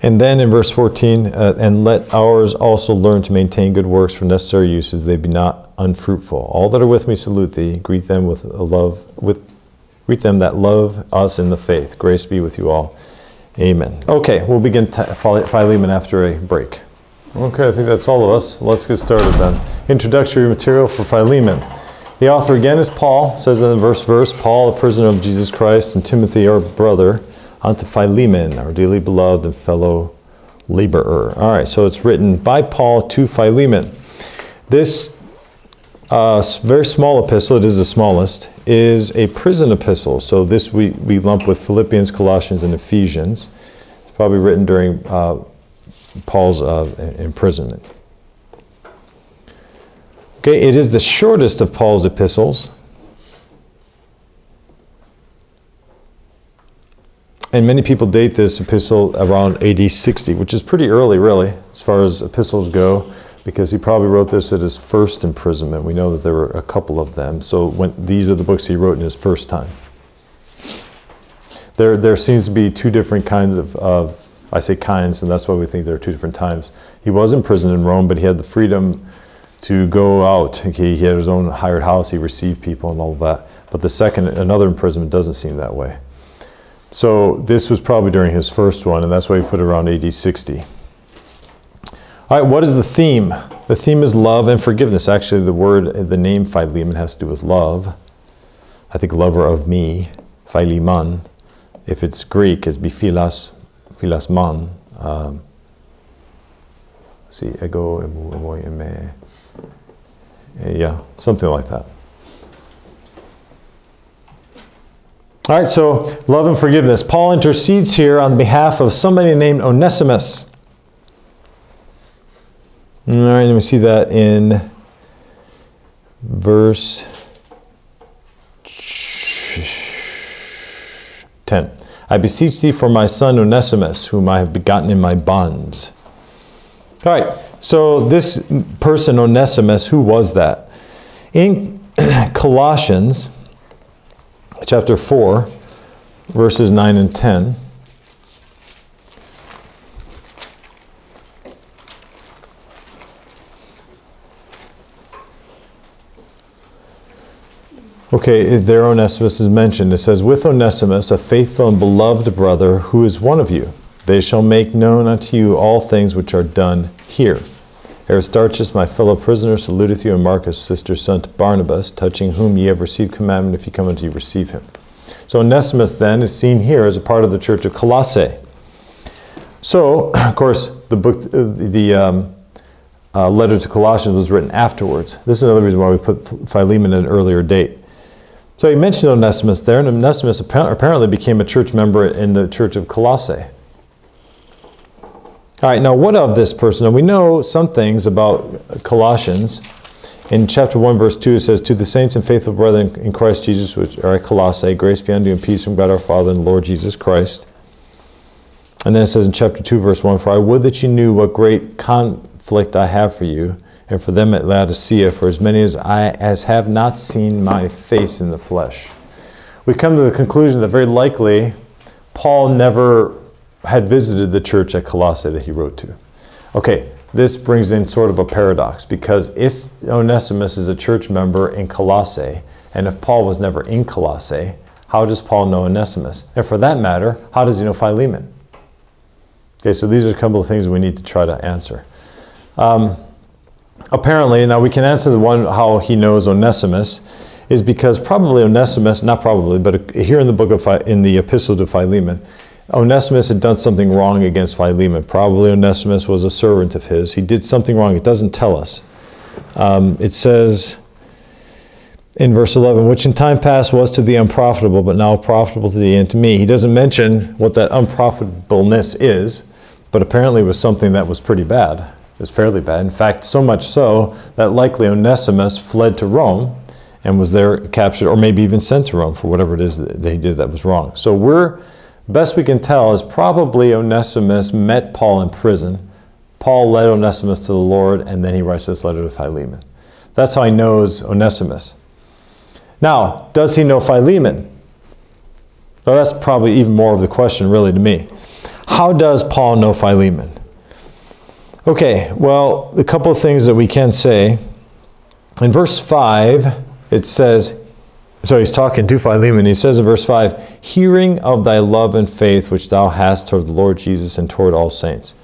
And then in verse fourteen, uh, and let ours also learn to maintain good works for necessary uses, they be not unfruitful. All that are with me salute thee. Greet them with a love, with greet them that love us in the faith. Grace be with you all. Amen. Okay, we'll begin Philemon after a break. Okay, I think that's all of us. Let's get started then. Introductory material for Philemon. The author again is Paul. It says in the verse verse, Paul, a prisoner of Jesus Christ, and Timothy, our brother, unto Philemon, our dearly beloved and fellow laborer. All right, so it's written by Paul to Philemon. This uh, very small epistle, it is the smallest, is a prison epistle. So this we, we lump with Philippians, Colossians, and Ephesians. It's probably written during uh, Paul's uh, imprisonment. Okay, it is the shortest of Paul's epistles. And many people date this epistle around A D sixty, which is pretty early, really, as far as epistles go, because he probably wrote this at his first imprisonment. We know that there were a couple of them, so when, these are the books he wrote in his first time. There, there seems to be two different kinds of, of, I say kinds, and that's why we think there are two different times. He was imprisoned in Rome, but he had the freedom to go out. He, he had his own hired house, he received people and all that. But the second, another imprisonment, doesn't seem that way. So this was probably during his first one, and that's why he put it around A D sixty. All right, what is the theme? The theme is love and forgiveness. Actually, the word, the name Philemon has to do with love. I think lover of me, Philemon. If it's Greek, it'd be philas, philasmon. Um, see, ego, yeah, something like that. All right, so love and forgiveness. Paul intercedes here on behalf of somebody named Onesimus. All right, and we see that in verse ten. I beseech thee for my son Onesimus, whom I have begotten in my bonds. All right, so this person Onesimus, who was that? In Colossians chapter four, verses nine and ten. Okay, there Onesimus is mentioned. It says, with Onesimus, a faithful and beloved brother, who is one of you, they shall make known unto you all things which are done here. Aristarchus, my fellow prisoner, saluteth you, and Marcus, sister's son to Barnabas, touching whom ye have received commandment, if ye come unto you, receive him. So Onesimus then is seen here as a part of the church of Colossae. So, of course, the book, the um, uh, letter to Colossians was written afterwards. This is another reason why we put Philemon at an earlier date. So he mentioned Onesimus there, and Onesimus apparently became a church member in the church of Colossae. All right, now what of this person? And we know some things about Colossians. In chapter one, verse two, it says, to the saints and faithful brethren in Christ Jesus, which are at Colossae, grace be unto you and peace from God our Father and Lord Jesus Christ. And then it says in chapter two, verse one, for I would that you knew what great conflict I have for you, and for them at Laodicea, for as many as I as have not seen my face in the flesh. We come to the conclusion that very likely Paul never had visited the church at Colossae that he wrote to. Okay, this brings in sort of a paradox, because if Onesimus is a church member in Colossae, and if Paul was never in Colossae, how does Paul know Onesimus? And for that matter, how does he know Philemon? Okay, so these are a couple of things we need to try to answer. Um, Apparently, now we can answer the one how he knows Onesimus is because probably Onesimus, not probably, but here in the book of in the epistle to Philemon, Onesimus had done something wrong against Philemon. Probably Onesimus was a servant of his. He did something wrong. It doesn't tell us. Um, it says in verse eleven, which in time past was to thee unprofitable, but now profitable to thee and to me. He doesn't mention what that unprofitableness is, but apparently it was something that was pretty bad. It was fairly bad. In fact, so much so that likely Onesimus fled to Rome and was there captured or maybe even sent to Rome for whatever it is that he did that was wrong. So we're, best we can tell, is probably Onesimus met Paul in prison. Paul led Onesimus to the Lord, and then he writes this letter to Philemon. That's how he knows Onesimus. Now, does he know Philemon? Well, that's probably even more of the question really to me. How does Paul know Philemon? Okay, well, a couple of things that we can say. In verse five, it says, so he's talking to Philemon, he says in verse five, hearing of thy love and faith which thou hast toward the Lord Jesus and toward all saints.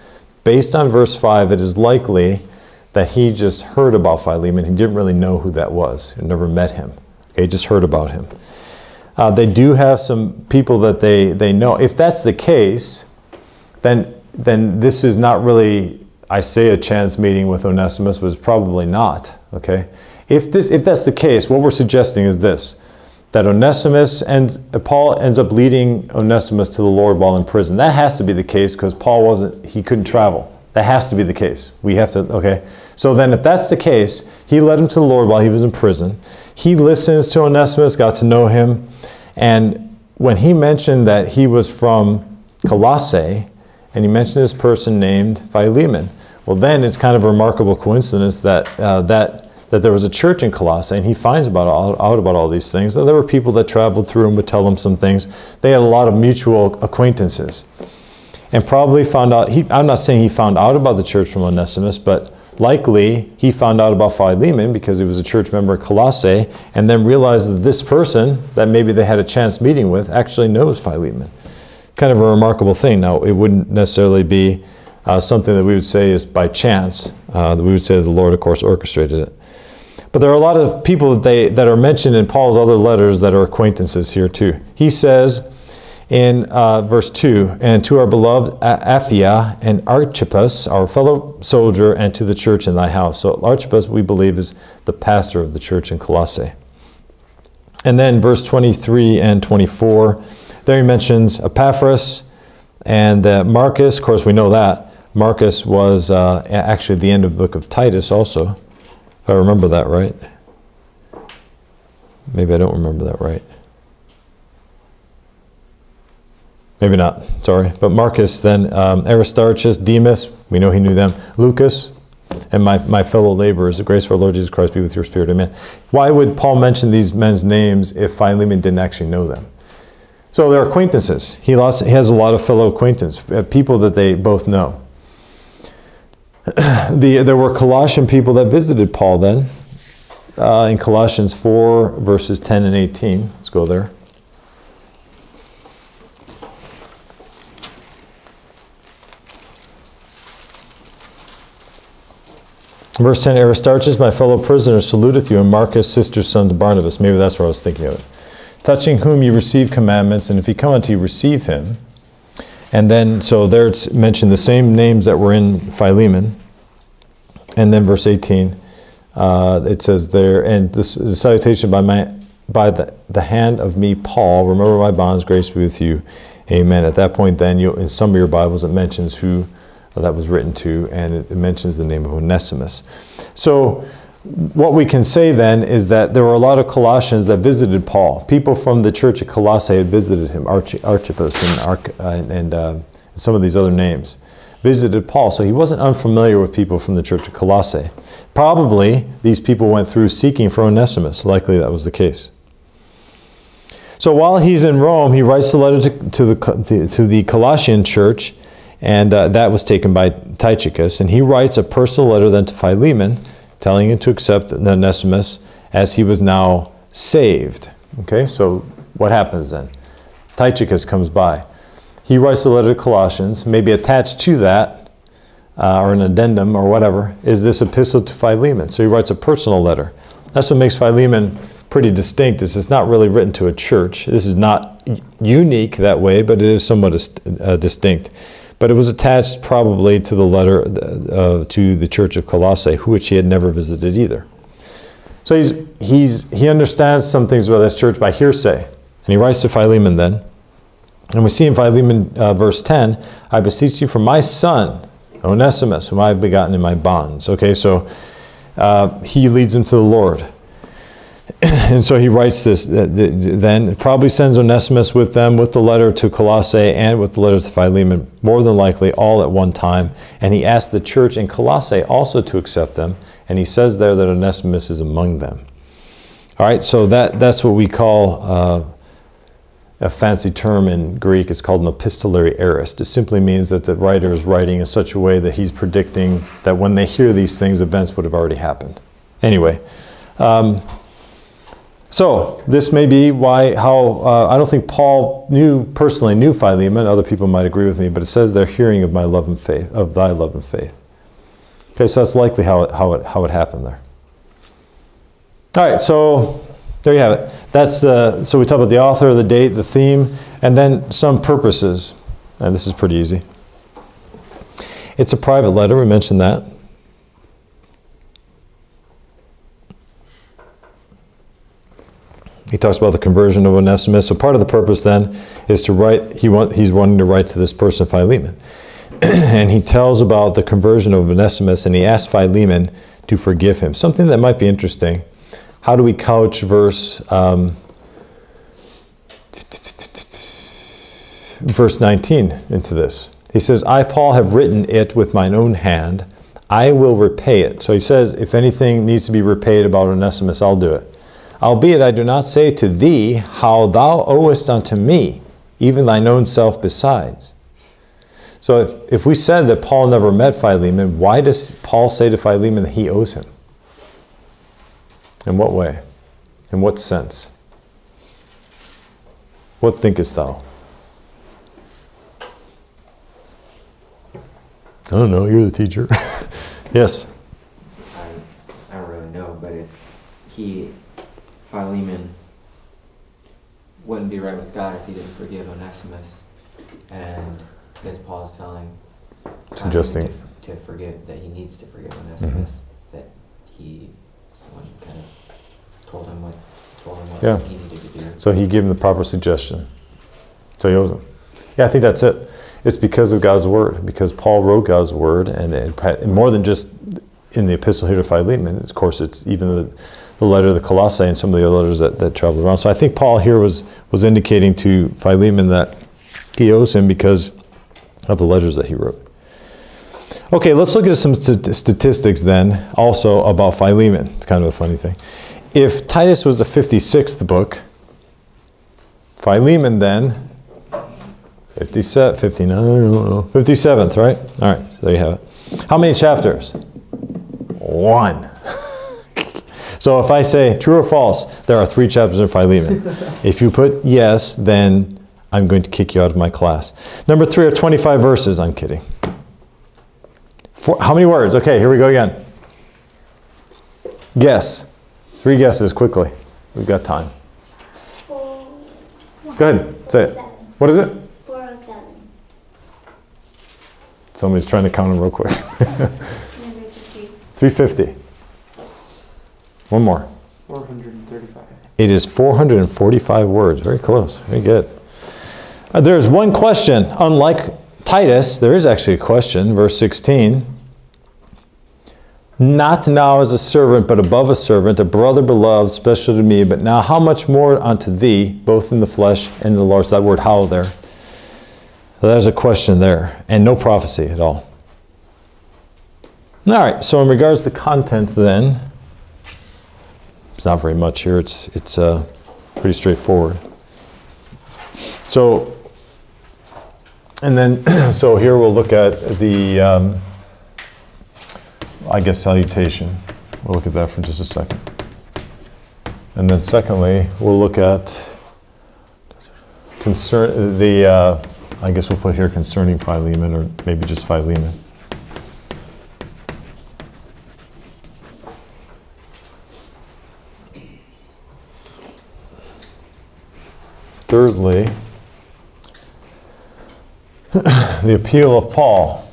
Based on verse five, it is likely that he just heard about Philemon. He didn't really know who that was. He never met him. Okay, just heard about him. Uh, they do have some people that they, they know. If that's the case, then, then this is not really... I say a chance meeting with Onesimus was probably not, okay? If, this, if that's the case, what we're suggesting is this, that Onesimus and Paul ends up leading Onesimus to the Lord while in prison. That has to be the case because Paul wasn't, he couldn't travel. That has to be the case. We have to, okay? So then if that's the case, he led him to the Lord while he was in prison. He listens to Onesimus, got to know him. And when he mentioned that he was from Colossae, and he mentioned this person named Philemon, well, then it's kind of a remarkable coincidence that, uh, that, that there was a church in Colossae, and he finds about all, out about all these things. There were people that traveled through and would tell him some things. They had a lot of mutual acquaintances. And probably found out, he, I'm not saying he found out about the church from Onesimus, but likely he found out about Philemon because he was a church member at Colossae, and then realized that this person that maybe they had a chance meeting with actually knows Philemon. kind of a remarkable thing. Now, it wouldn't necessarily be uh, something that we would say is by chance. Uh, we would say that the Lord, of course, orchestrated it. But there are a lot of people that, they, that are mentioned in Paul's other letters that are acquaintances here too. He says in uh, verse two, "And to our beloved Aphia and Archippus, our fellow soldier, and to the church in thy house." So Archippus, we believe, is the pastor of the church in Colossae. And then verse twenty-three and twenty-four, there he mentions Epaphras and uh, Marcus. Of course, we know that. Marcus was uh, actually at the end of the book of Titus also. If I remember that right. Maybe I don't remember that right. Maybe not, sorry. But Marcus, then um, Aristarchus, Demas, we know he knew them. Lucas, and my, my fellow laborers, the grace of our Lord Jesus Christ be with your spirit, amen. Why would Paul mention these men's names if Philemon didn't actually know them? So they're acquaintances. He, lost, he has a lot of fellow acquaintance, people that they both know. The, there were Colossian people that visited Paul then, uh, in Colossians four, verses ten and eighteen. Let's go there. Verse ten, "Aristarchus, my fellow prisoner, saluteth you, and Marcus, sister's son to Barnabas." Maybe that's where I was thinking of it. "Touching whom you receive commandments, and if he come unto you, receive him." And then, so there it's mentioned the same names that were in Philemon. And then verse eighteen, uh, it says there, "And this is a salutation by, my, by the, the hand of me, Paul. Remember my bonds, grace be with you. Amen." At that point then, you, in some of your Bibles, it mentions who that was written to, and it mentions the name of Onesimus. So what we can say then is that there were a lot of Colossians that visited Paul. People from the church at Colossae had visited him, Arch Archippus and, Arch uh, and uh, some of these other names, visited Paul. So he wasn't unfamiliar with people from the church at Colossae. Probably these people went through seeking for Onesimus. Likely that was the case. So while he's in Rome, he writes a letter to, to, the, to, to the Colossian church, and uh, that was taken by Tychicus. And he writes a personal letter then to Philemon, telling him to accept Onesimus as he was now saved. Okay, so what happens then? Tychicus comes by. He writes a letter to Colossians. Maybe attached to that, uh, or an addendum or whatever, is this epistle to Philemon. So he writes a personal letter. That's what makes Philemon pretty distinct, is it's not really written to a church. This is not unique that way, but it is somewhat uh, distinct. But it was attached probably to the letter uh, to the church of Colossae, which he had never visited either. So he's, he's, he understands some things about this church by hearsay. And he writes to Philemon then. And we see in Philemon uh, verse ten, "I beseech you for my son, Onesimus, whom I have begotten in my bonds." Okay, so uh, he leads him to the Lord. And so he writes this, uh, then probably sends Onesimus with them, with the letter to Colossae and with the letter to Philemon, more than likely all at one time. And he asked the church in Colossae also to accept them. And he says there that Onesimus is among them. All right, so that, that's what we call uh, a fancy term in Greek. It's called an epistolary aorist. It simply means that the writer is writing in such a way that he's predicting that when they hear these things, events would have already happened. Anyway. Um, So this may be why, how, uh, I don't think Paul knew, personally knew Philemon. Other people might agree with me, but it says they're hearing of my love and faith, of thy love and faith. Okay, so that's likely how it, how it, how it happened there. All right, so there you have it. That's the, so we talk about the author, the date, the theme, and then some purposes. And this is pretty easy. It's a private letter, we mentioned that. He talks about the conversion of Onesimus. So part of the purpose then is to write, he want, he's wanting to write to this person, Philemon. And he tells about the conversion of Onesimus, and he asks Philemon to forgive him. Something that might be interesting. How do we couch verse, um, verse nineteen into this? He says, "I, Paul, have written it with mine own hand. I will repay it." So he says, if anything needs to be repaid about Onesimus, I'll do it. "Albeit I do not say to thee how thou owest unto me, even thine own self besides." So if, if we said that Paul never met Philemon, why does Paul say to Philemon that he owes him? In what way? In what sense? What thinkest thou? I don't know, you're the teacher. Yes? I, I don't really know, but if he, Philemon, wouldn't be right with God if he didn't forgive Onesimus, and I guess Paul is telling suggesting to, to forgive, that he needs to forgive Onesimus, mm-hmm. that he, someone kind of told him what, told him what yeah. he needed to do. So he gave him the proper suggestion. So he owes him. Yeah, I think that's it. It's because of God's Word, because Paul wrote God's Word, and, and more than just in the epistle here to Philemon, of course, it's even the, the letter to the Colossae and some of the other letters that, that traveled around. So I think Paul here was, was indicating to Philemon that he owes him because of the letters that he wrote. Okay, let's look at some st statistics then, also about Philemon. It's kind of a funny thing. If Titus was the fifty-sixth book, Philemon then... fifty-seven, fifty-nine, I don't know, fifty-seventh, right? All right, so there you have it. How many chapters? One. So if I say true or false, there are three chapters in Philemon. If you put yes, then I'm going to kick you out of my class. Number three are twenty-five verses. I'm kidding. Four, how many words? Okay, here we go again. Guess. Three guesses quickly. We've got time. Go ahead, say it. What is it? Somebody's trying to count them real quick. three fifty. One more. four hundred thirty-five. It is four hundred forty-five words. Very close. Very good. Uh, there's one question. Unlike Titus, there is actually a question. Verse sixteen. Not now as a servant, but above a servant, a brother beloved, special to me, but now how much more unto thee, both in the flesh and in the Lord. So that word how there. So there's a question there, and no prophecy at all. All right, so in regards to content then, it's not very much here. It's, it's uh, pretty straightforward. So, and then, so here we'll look at the, um, I guess, salutation. We'll look at that for just a second. And then secondly, we'll look at concern, the... Uh, I guess we'll put here concerning Philemon, or maybe just Philemon. Thirdly, the appeal of Paul.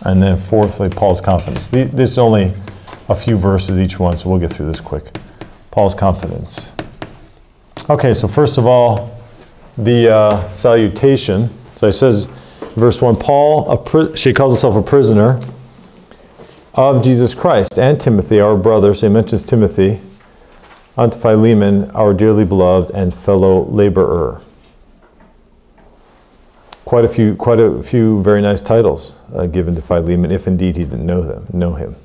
And then fourthly, Paul's confidence. This is only a few verses each one, so we'll get through this quick. Paul's confidence. Okay, so first of all, the uh, salutation. So it says, verse one, Paul, a pri she calls herself a prisoner of Jesus Christ, and Timothy, our brother. So he mentions Timothy, unto Philemon, our dearly beloved and fellow laborer. Quite a few, quite a few very nice titles uh, given to Philemon, if indeed he didn't know them, know him.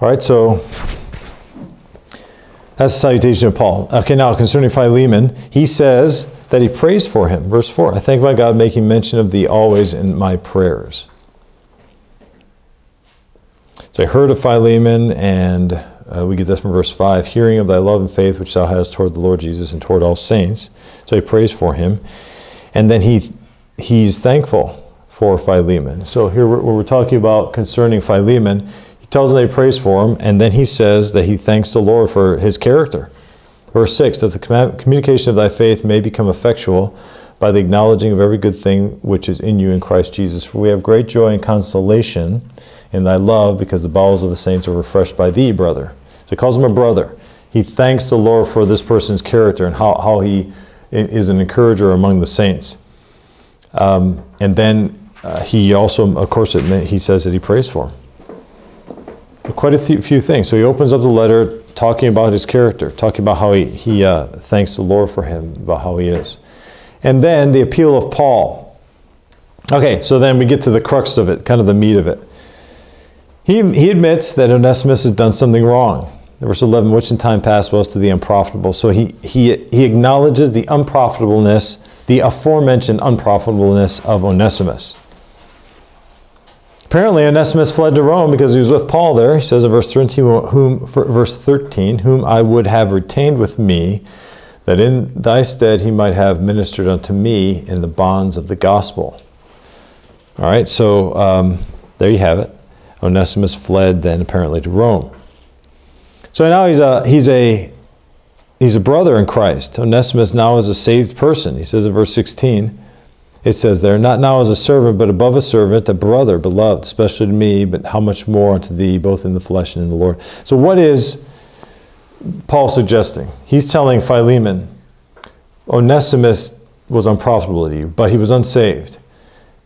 All right, so. That's the salutation of Paul. Okay, now concerning Philemon, he says that he prays for him. Verse four, I thank my God, making mention of thee always in my prayers. So I heard of Philemon, and uh, we get this from verse five, hearing of thy love and faith which thou hast toward the Lord Jesus and toward all saints. So he prays for him. And then he he's thankful for Philemon. So here we're, we're talking about concerning Philemon. Tells them they praise for him, and then he says that he thanks the Lord for his character. Verse six, that the communication of thy faith may become effectual by the acknowledging of every good thing which is in you in Christ Jesus. For we have great joy and consolation in thy love, because the bowels of the saints are refreshed by thee, brother. So he calls him a brother. He thanks the Lord for this person's character and how, how he is an encourager among the saints. Um, and then uh, he also, of course, admit, he says that he prays for him. Quite a few things. So he opens up the letter talking about his character, talking about how he, he uh, thanks the Lord for him, about how he is. And then the appeal of Paul. Okay, so then we get to the crux of it, kind of the meat of it. He, he admits that Onesimus has done something wrong. Verse eleven, which in time past was to the unprofitable. So he, he, he acknowledges the unprofitableness, the aforementioned unprofitableness of Onesimus. Apparently, Onesimus fled to Rome because he was with Paul there. He says in verse thirteen, whom, verse thirteen, whom I would have retained with me, that in thy stead he might have ministered unto me in the bonds of the gospel. All right, so um, there you have it. Onesimus fled then apparently to Rome. So now he's a, he's a, he's a brother in Christ. Onesimus now is a saved person. He says in verse sixteen, it says there, not now as a servant, but above a servant, a brother, beloved, especially to me, but how much more unto thee, both in the flesh and in the Lord. So what is Paul suggesting? He's telling Philemon, Onesimus was unprofitable to you, but he was unsaved.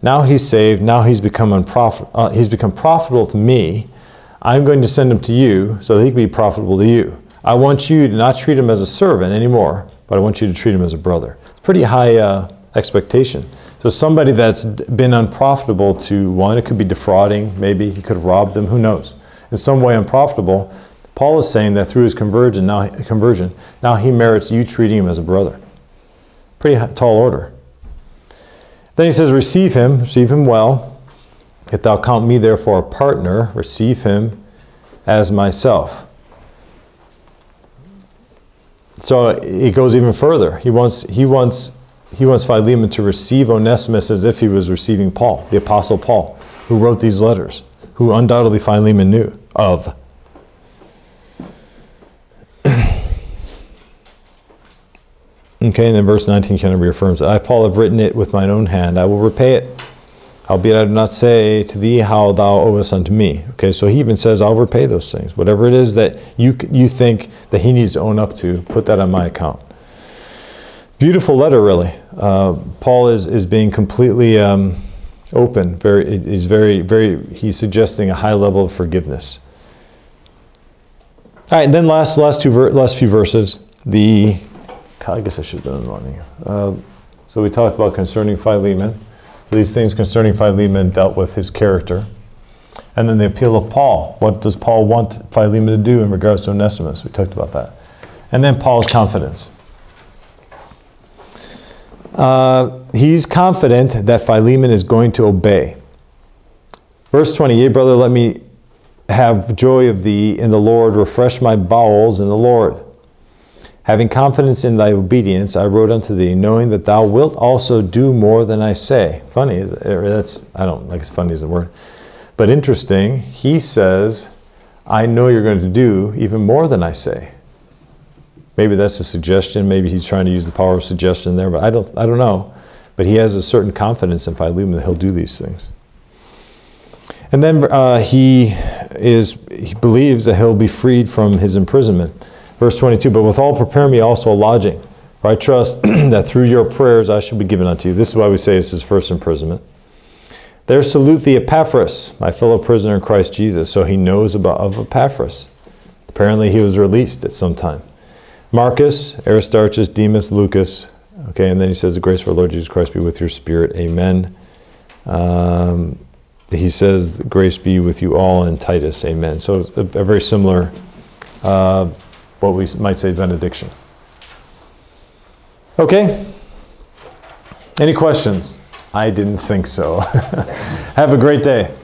Now he's saved, now he's become, unprofit uh, he's become profitable to me. I'm going to send him to you so that he can be profitable to you. I want you to not treat him as a servant anymore, but I want you to treat him as a brother. It's pretty high uh, expectation. So somebody that's been unprofitable to one, it could be defrauding, maybe he could have robbed them, who knows. In some way unprofitable, Paul is saying that through his conversion, now, conversion, now he merits you treating him as a brother. Pretty tall order. Then he says, receive him, receive him well. If thou count me therefore a partner, receive him as myself. So it goes even further. He wants, he wants, he wants Philemon to receive Onesimus as if he was receiving Paul, the Apostle Paul, who wrote these letters, who undoubtedly Philemon knew of. Okay, and then verse nineteen kind of reaffirms it. I, Paul, have written it with mine own hand. I will repay it, albeit I do not say to thee how thou owest unto me. Okay, so he even says, I'll repay those things. Whatever it is that you, you think that he needs to own up to, put that on my account. Beautiful letter, really. Uh, Paul is, is being completely um, open. Very, he's, very, very, he's suggesting a high level of forgiveness. All right, and then last, last, two ver last few verses, the... I guess I should have done one here. Uh, so we talked about concerning Philemon. So these things concerning Philemon dealt with his character. And then the appeal of Paul. What does Paul want Philemon to do in regards to Onesimus? We talked about that. And then Paul's confidence. Uh, he's confident that Philemon is going to obey. Verse twenty, yea, brother, let me have joy of thee in the Lord. Refresh my bowels in the Lord. Having confidence in thy obedience, I wrote unto thee, knowing that thou wilt also do more than I say. Funny, that's, I don't like it's funny is the word. But interesting, he says, I know you're going to do even more than I say. Maybe that's a suggestion. Maybe he's trying to use the power of suggestion there, but I don't, I don't know. But he has a certain confidence in Philemon that he'll do these things. And then uh, he, is, he believes that he'll be freed from his imprisonment. Verse twenty-two, but withal prepare me also a lodging, for I trust that through your prayers I shall be given unto you. This is why we say this is first imprisonment. There salute thee Epaphras, my fellow prisoner in Christ Jesus. So he knows about of Epaphras. Apparently he was released at some time. Marcus, Aristarchus, Demas, Lucas. Okay, and then he says, the grace of our Lord Jesus Christ be with your spirit. Amen. Um, he says, grace be with you all, and Titus. Amen. So a, a very similar... Uh, what we might say benediction. Okay? Any questions? I didn't think so. Have a great day.